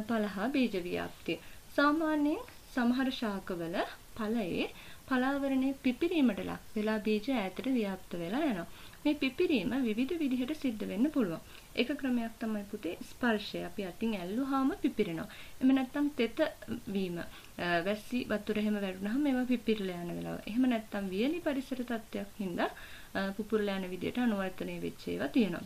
පළහා බීජ ව්‍යාප්තිය. සාමාන්‍යයෙන් සමහර ශාකවල ඵලයේ පලාවරණය පිපිරීමට ලක් වෙලා බීජ ඈතට ව්‍යාප්ත වෙලා යනවා. මේ පිපිරීම විවිධ විදිහට සිද්ධ වෙන්න පුළුවන්. එක ක්‍රමයක් තමයි පුතේ ස්පර්ශය. අපි අතින් ඇල්ලුවාම පිපිරෙනවා. එහෙම නැත්නම් තෙත වීම. වැස්සි වතුර එහෙම වැටුනහම ඒවා පිපිරලා යන වෙලාව. එහෙම නැත්නම් වියලි පරිසර තත්ත්වයක් හින්දා පුපුරලා යන විදිහට අනුවර්තනය වෙච්ච ඒවා තියෙනවා.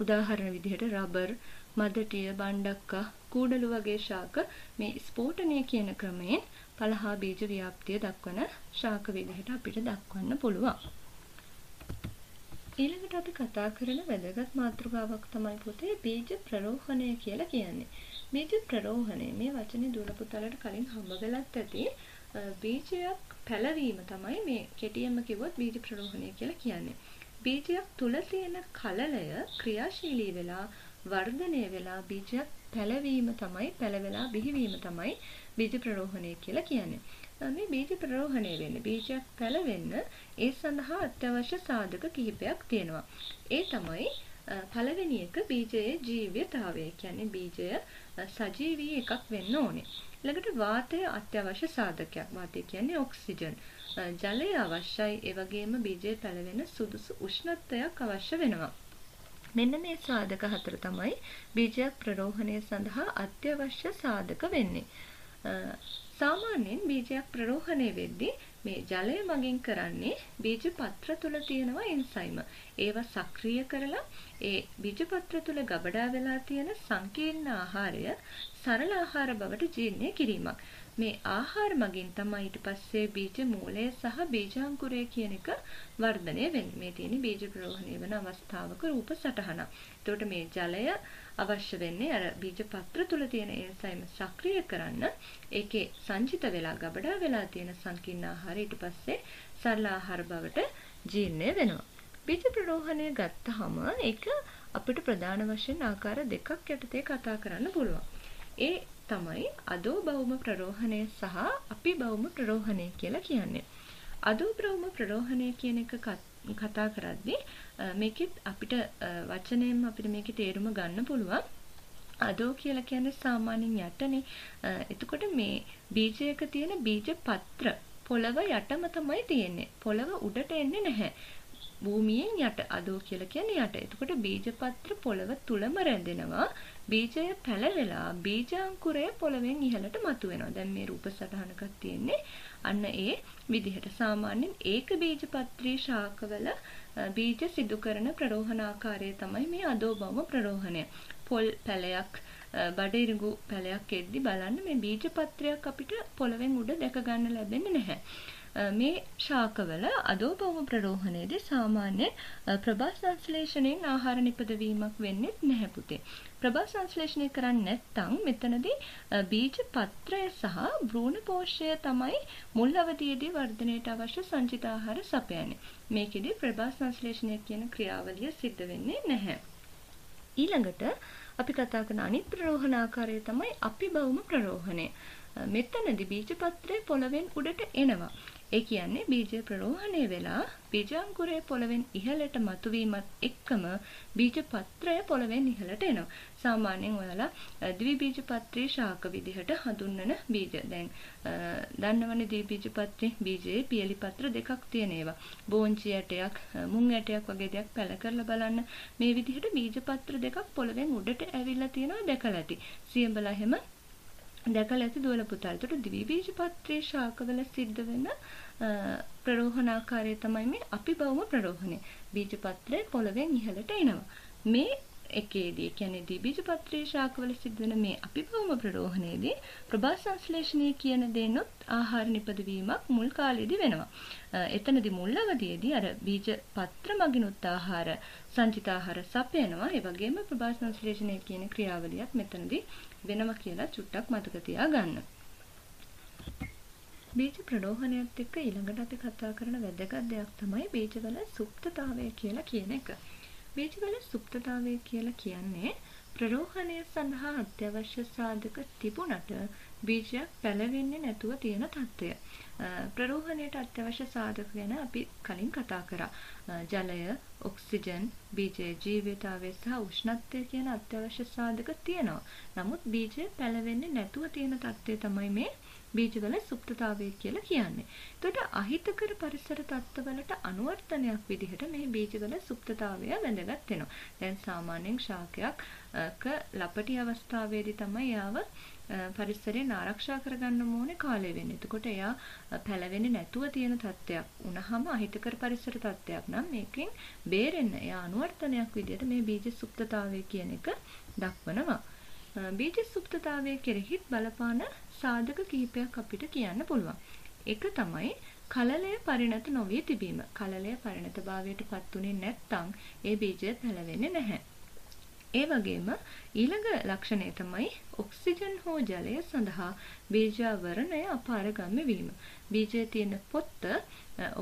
උදාහරණ විදිහට රබර්, මදටිය, බණ්ඩක්කා, කූඩලු වගේ ශාක මේ ස්පෝටනය කියන ක්‍රමයෙන් පළහා බීජ ව්‍යාප්තිය දක්වන ශාක විදිහට අපිට දක්වන්න පුළුවන්. ඊළඟට අපි කතා කරන වැදගත් මාතෘකාවක් තමයි පුතේ බීජ ප්‍රරෝහණය කියලා කියන්නේ. බීජ ප්‍රරෝහණය මේ වචනේ දුවල පුතලට කලින් හම්බ වෙලත් ඇති. බීජයක් පැලවීම තමයි මේ කෙටියෙන්ම කිව්වොත් බීජ ප්‍රරෝහණය කියලා කියන්නේ. බීජයක් තුල තියෙන කලලය ක්‍රියාශීලී වෙලා වර්ධනය වෙලා බීජයක් පැලවීම තමයි පැලවලා බිහිවීම තමයි බීජ ප්‍රරෝහණය කියලා කියන්නේ. මේ බීජ ප්‍රරෝහණය වෙන්නේ බීජයක් පැලවෙන්න ඒ සඳහා අත්‍යවශ්‍ය සාධක කිහිපයක් තියෙනවා. ඒ තමයි පළවෙනි එක බීජයේ ජීවීයතාවය. කියන්නේ බීජය සජීවී එකක් වෙන්න ඕනේ. ළඟට වාතය අත්‍යවශ්‍ය සාධකයක්. වාතය කියන්නේ ඔක්සිජන්. ජලය අවශ්‍යයි. ඒ වගේම බීජය පැලවෙන සුදුසු උෂ්ණත්වයක් අවශ්‍ය වෙනවා. මෙන්න මේ සාධක හතර තමයි බීජයක් ප්‍රරෝහණය සඳහා අත්‍යවශ්‍ය සාධක වෙන්නේ. සාමාන්‍යයෙන් බීජයක් ප්‍රරෝහණය වෙද්දී මේ ජලය මගින් කරන්නේ බීජ පත්‍ර තුල තියෙනවා එන්සයිම. ඒවා සක්‍රිය කරලා ඒ බීජ පත්‍ර තුල ගබඩා වෙලා තියෙන සංකීර්ණ ආහාරය සරල ආහාර බවට ජීර්ණය කිරීමක්. මේ ආහාර මගින් තමයි ඊට පස්සේ බීජ මූලය සහ බීජාංකුරය කියන එක වර්ධනය වෙන්නේ. මේ තියෙන බීජ ප්‍රරෝහණය වෙන අවස්ථාවක රූප සටහනක්. එතකොට මේ ජලය අවශ්‍ය වෙන්නේ අර බීජ පත්‍ර තුල තියෙන එන්සයිම සක්‍රිය කරන්න. ඒකේ සංචිත වෙලා ගබඩා වෙලා තියෙන සංකීර්ණ ආහාරය ඊට පස්සේ සරල ආහාර බවට ජීර්ණය වෙනවා. බීජ ප්‍රරෝහණය ගත්තාම ඒක අපිට ප්‍රධාන වශයෙන් ආකාර දෙකක් යටතේ කතා කරන්න පුළුවන්. ඒ තමයි අදෝ භෞම ප්‍රරෝහණය සහ අපි භෞම ප්‍රරෝහණය කියලා කියන්නේ. අදෝබ්‍රවම ප්‍රරෝහණය කියන එක කතා කරද්දී මේකෙත් අපිට වචනයෙන් අපිට මේකේ තේරුම ගන්න පුළුවන්. අදෝ කියලා කියන්නේ සාමාන්‍යයෙන් යටනේ. එතකොට මේ බීජයක තියෙන බීජ පත්‍ර පොළව යටම තමයි තියෙන්නේ. පොළව උඩට එන්නේ නැහැ. භූමියෙන් යට අදෝ කියලා කියන්නේ යට. එතකොට බීජ පත්‍ර පොළව තුලම රැඳෙනවා. බීජය පැලවිලා බීජාංකුරය පොළවෙන් ඉහළට මතුවෙනවා. දැන් මේ රූප සටහනක් තියෙන්නේ. අන්න ඒ විදිහට සාමාන්‍යයෙන් ඒක බීජ පත්‍රී ශාකවල බීජ සිදු කරන ප්‍රරෝහණ ආකාරය තමයි මේ අදෝබවම ප්‍රරෝහණය. පොල් පැලයක් බඩිරිඟු පැලයක් එද්දි බලන්න මේ බීජ පත්‍රයක් අපිට පොළවෙන් උඩ දැක ගන්න ලැබෙන්නේ නැහැ. මේ ශාකවල අදෝබවම ප්‍රරෝහණයේදී සාමාන්‍ය ප්‍රභා සංශ්ලේෂණයෙන් ආහාර නිපදවීමක් වෙන්නේ නැහැ පුතේ. ප්‍රභා සංශ්ලේෂණය කරන්නේ නැත්නම් මෙතනදී බීජ පත්‍රය සහ භ්‍රූණ පෝෂ්‍යය තමයි මුල් අවධියේදී වර්ධනයට අවශ්‍ය සංචිත ආහාර සපයන්නේ. මේකෙදී ප්‍රභා සංශ්ලේෂණය කියන ක්‍රියාවලිය සිද්ධ වෙන්නේ නැහැ. ඊළඟට අපි කතා කරන අනිත් ප්‍රරෝහණ ආකාරය තමයි අභිබවම ප්‍රරෝහණය. මෙතනදී බීජ පත්‍රය පොළවෙන් උඩට එනවා. ඒ කියන්නේ බීජ ප්‍රරෝහණය වෙලා බීජාංකුරය පොළවෙන් ඉහළට මතුවීමත් එක්කම බීජ පත්‍රය පොළවෙන් ඉහළට එනවා. සාමාන්‍යයෙන් ඔයාලා ද්විබීජ පත්‍රී ශාක විදිහට හඳුන්වන බීජ. දැන් දන්නවනේ ද්විබීජ පත්‍රේ බීජයේ පියලි පත්‍ර දෙකක් තියෙන ඒවා. බෝංචි ඇටයක්, මුං ඇටයක් වගේ දෙයක් පැල කරලා බලන්න. මේ විදිහට බීජ පත්‍ර දෙකක් පොළවෙන් උඩට ඇවිල්ලා තියෙනවා දැකලා ඇති. සියඹලා හැම දැකලා ඇති දුවල පුතාලට ද්විබීජ පත්‍රී ශාකවල සිද්ධ වෙන ප්‍රරෝහණ ආකාරය තමයි මේ අභිබවම ප්‍රරෝහණය. බීජ පත්‍රය පොළවෙන් ඉහළට එනවා. මේ එකේදී කියන්නේ ද්විබීජ පත්‍රී ශාකවල සිද්ධ වෙන මේ අභිබවම ප්‍රරෝහණයේදී ප්‍රභා සංශ්ලේෂණය කියන දේනොත් ආහාර නිපදවීමක් මුල් කාලෙදී වෙනවා. එතනදී මුල් අවධියේදී අර බීජ පත්‍ර මගිනුත් ආහාර සංචිත ආහාර සපයනවා. ඒ වගේම ප්‍රභා සංශ්ලේෂණය කියන ක්‍රියාවලියත් මෙතනදී වෙනවා කියලා චුට්ටක් මතක තියාගන්න. බීජ ප්‍රරෝහණයත් එක්ක ඊළඟට අපි කතා කරන වැදගත් දෙයක් තමයි බීජවල සුප්තතාවය කියලා කියන එක. බීජවල සුප්තතාවය කියලා කියන්නේ ප්‍රරෝහණය සඳහා අත්‍යවශ්‍ය සාධක තිබුණට බීජයක් පැලවෙන්නේ නැතුව තියෙන තත්ත්වය. ප්‍රරෝහණයට අත්‍යවශ්‍ය සාධක ගැන අපි කලින් කතා කරා. ජලය, ඔක්සිජන්, බීජයේ ජීවිතාවය සහ උෂ්ණත්වය කියන අත්‍යවශ්‍ය සාධක තියෙනවා. නමුත් බීජය පැලවෙන්නේ නැතුව තියෙන තත්ත්වය තමයි මේ බීජවල සුප්තතාවය කියලා කියන්නේ. එතකොට අහිතකර පරිසර තත්ත්වවලට අනුවර්තනයක් විදිහට මේ බීජවල සුප්තතාවය වැදගත් වෙනවා. දැන් සාමාන්‍යයෙන් ශාකයක් ක ලපටි අවස්ථාවේදී තමයි යාව පරිසරයෙන් ආරක්ෂා කරගන්න ඕනේ කාලය වෙන්නේ. එතකොට එයා පැලවෙන්නේ නැතුව තියෙන තත්ත්වයක් වුණාම අහිතකර පරිසර තත්ත්වයක් නම් මේකෙන් බේරෙන්න එයා අනුවර්තනයක් විදිහට මේ බීජ සුප්තතාවය කියන එක දක්වනවා. බීජ සුප්තතාවය කෙරෙහි බලපාන සාධක කිහිපයක් අපිට කියන්න පුළුවන්. එක තමයි කලලය පරිණත නොවී තිබීම. කලලය පරිණතභාවයටපත් උනේ නැත්නම් ඒ බීජය පැලවෙන්නේ නැහැ. ඒ වගේම ඊළඟ ලක්ෂණය තමයි ඔක්සිජන් හෝ ජලය සඳහා බීජාවරණය අපාරගාමී වීම. බීජයේ තියෙන පොත්ත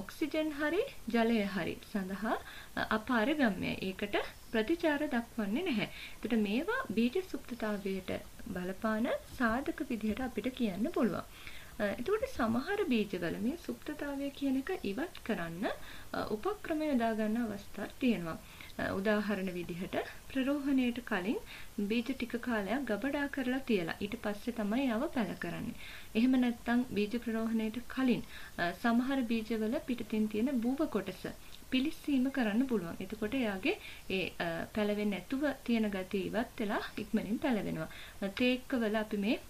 ඔක්සිජන් හරි ජලය හරි සඳහා අපාරගාමීයි. ඒකට ප්‍රතිචාර දක්වන්නේ නැහැ. ඒකට මේවා බීජ සුප්තතාවයට බලපාන සාධක විදිහට අපිට කියන්න පුළුවන්. එතකොට සමහර බීජවල මේ සුප්තතාවය කියන එක ඉවත් කරන්න උපක්‍රම යොදා ගන්න අවස්ථා තියෙනවා. උදාහරණ විදිහට ප්‍රරෝහණයට කලින් බීජ ටික කාලයක් ගබඩා කරලා තියලා ඊට පස්සේ තමයි යව පැල කරන්නේ. එහෙම නැත්නම් බීජ ප්‍රරෝහණයට කලින් සමහර බීජවල පිටින් තියෙන බූව කොටස පිලිස්සීම කරන්න පුළුවන්. එතකොට එයාගේ ඒ පැලවෙන්නේ නැතුව තියෙන ගතිය ඉවත් වෙලා ඉක්මනින් පැලවෙනවා. තේක්කවල අපි මේ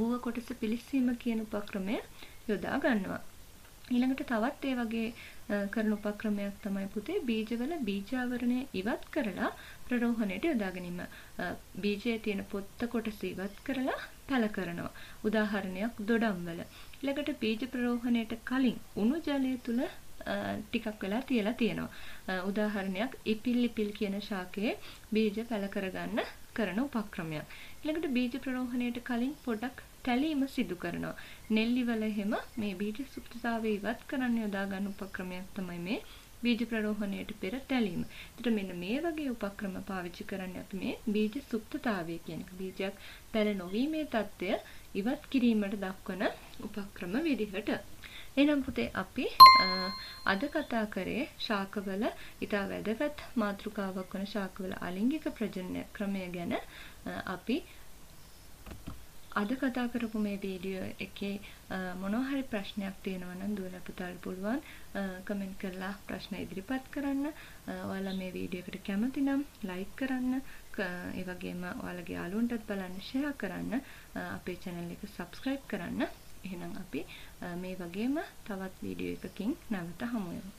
බූව කොටස පිලිස්සීම කියන උපක්‍රමය යොදා ගන්නවා. ඊළඟට තවත් ඒ වගේ කරන උපක්‍රමයක් තමයි පුතේ බීජවල බීජාවරණය ඉවත් කරලා ප්‍රරෝහණයට යොදා ගැනීම. බීජයේ තියෙන පොත්ත කොටස ඉවත් කරලා පැල කරනවා. උදාහරණයක් දොඩම්වල. ඊළඟට බීජ ප්‍රරෝහණයට කලින් උණු ජලය තුල ටිකක් වෙලා තියලා තියෙනවා. උදාහරණයක් ඉපිල් කියන ශාකයේ බීජ පැල කරගන්න කරන උපක්‍රමයක්. ඊළඟට බීජ ප්‍රරෝහණයට කලින් පොඩක් පැලීම සිදු කරනවා. නෙල්ලි වල හැම මේ බීජ සුප්තතාවය ඉවත් කරන්න යොදා ගන්න උපක්‍රමයක් තමයි මේ බීජ ප්‍රරෝහණයට පෙර තැලීම. ඒතර මෙන්න මේ වගේ උපක්‍රම පාවිච්චි කරන්නේ අපි මේ බීජ සුප්තතාවය කියන එක. බීජයක් පැල නොවීමේ தත්ත්වය ඉවත් කිරීමට දක්වන උපක්‍රම විදිහට. එනම් පුතේ අපි අද කතා කරේ ශාකවල ඊට වැඩගත් මාතෘකාවක් වන ශාකවල අලිංගික ප්‍රජනන ක්‍රමය ගැන අපි අද කතා කරපු මේ වීඩියෝ එකේ මොනවා හරි ප්‍රශ්නයක් තියෙනවා නම් දුවලා පුතාලා පුළුවන් කමෙන්ට් කරලා ප්‍රශ්න ඉදිරිපත් කරන්න. ඔයාලා මේ වීඩියෝ එකට කැමති නම් ලයික් කරන්න. ඒ වගේම ඔයාලගේ යාළුවන්ටත් බලන්න ෂෙයා කරන්න. අපේ channel එක subscribe කරන්න. එහෙනම් අපි මේ වගේම තවත් වීඩියෝ එකකින් නැවත හමු වෙමු.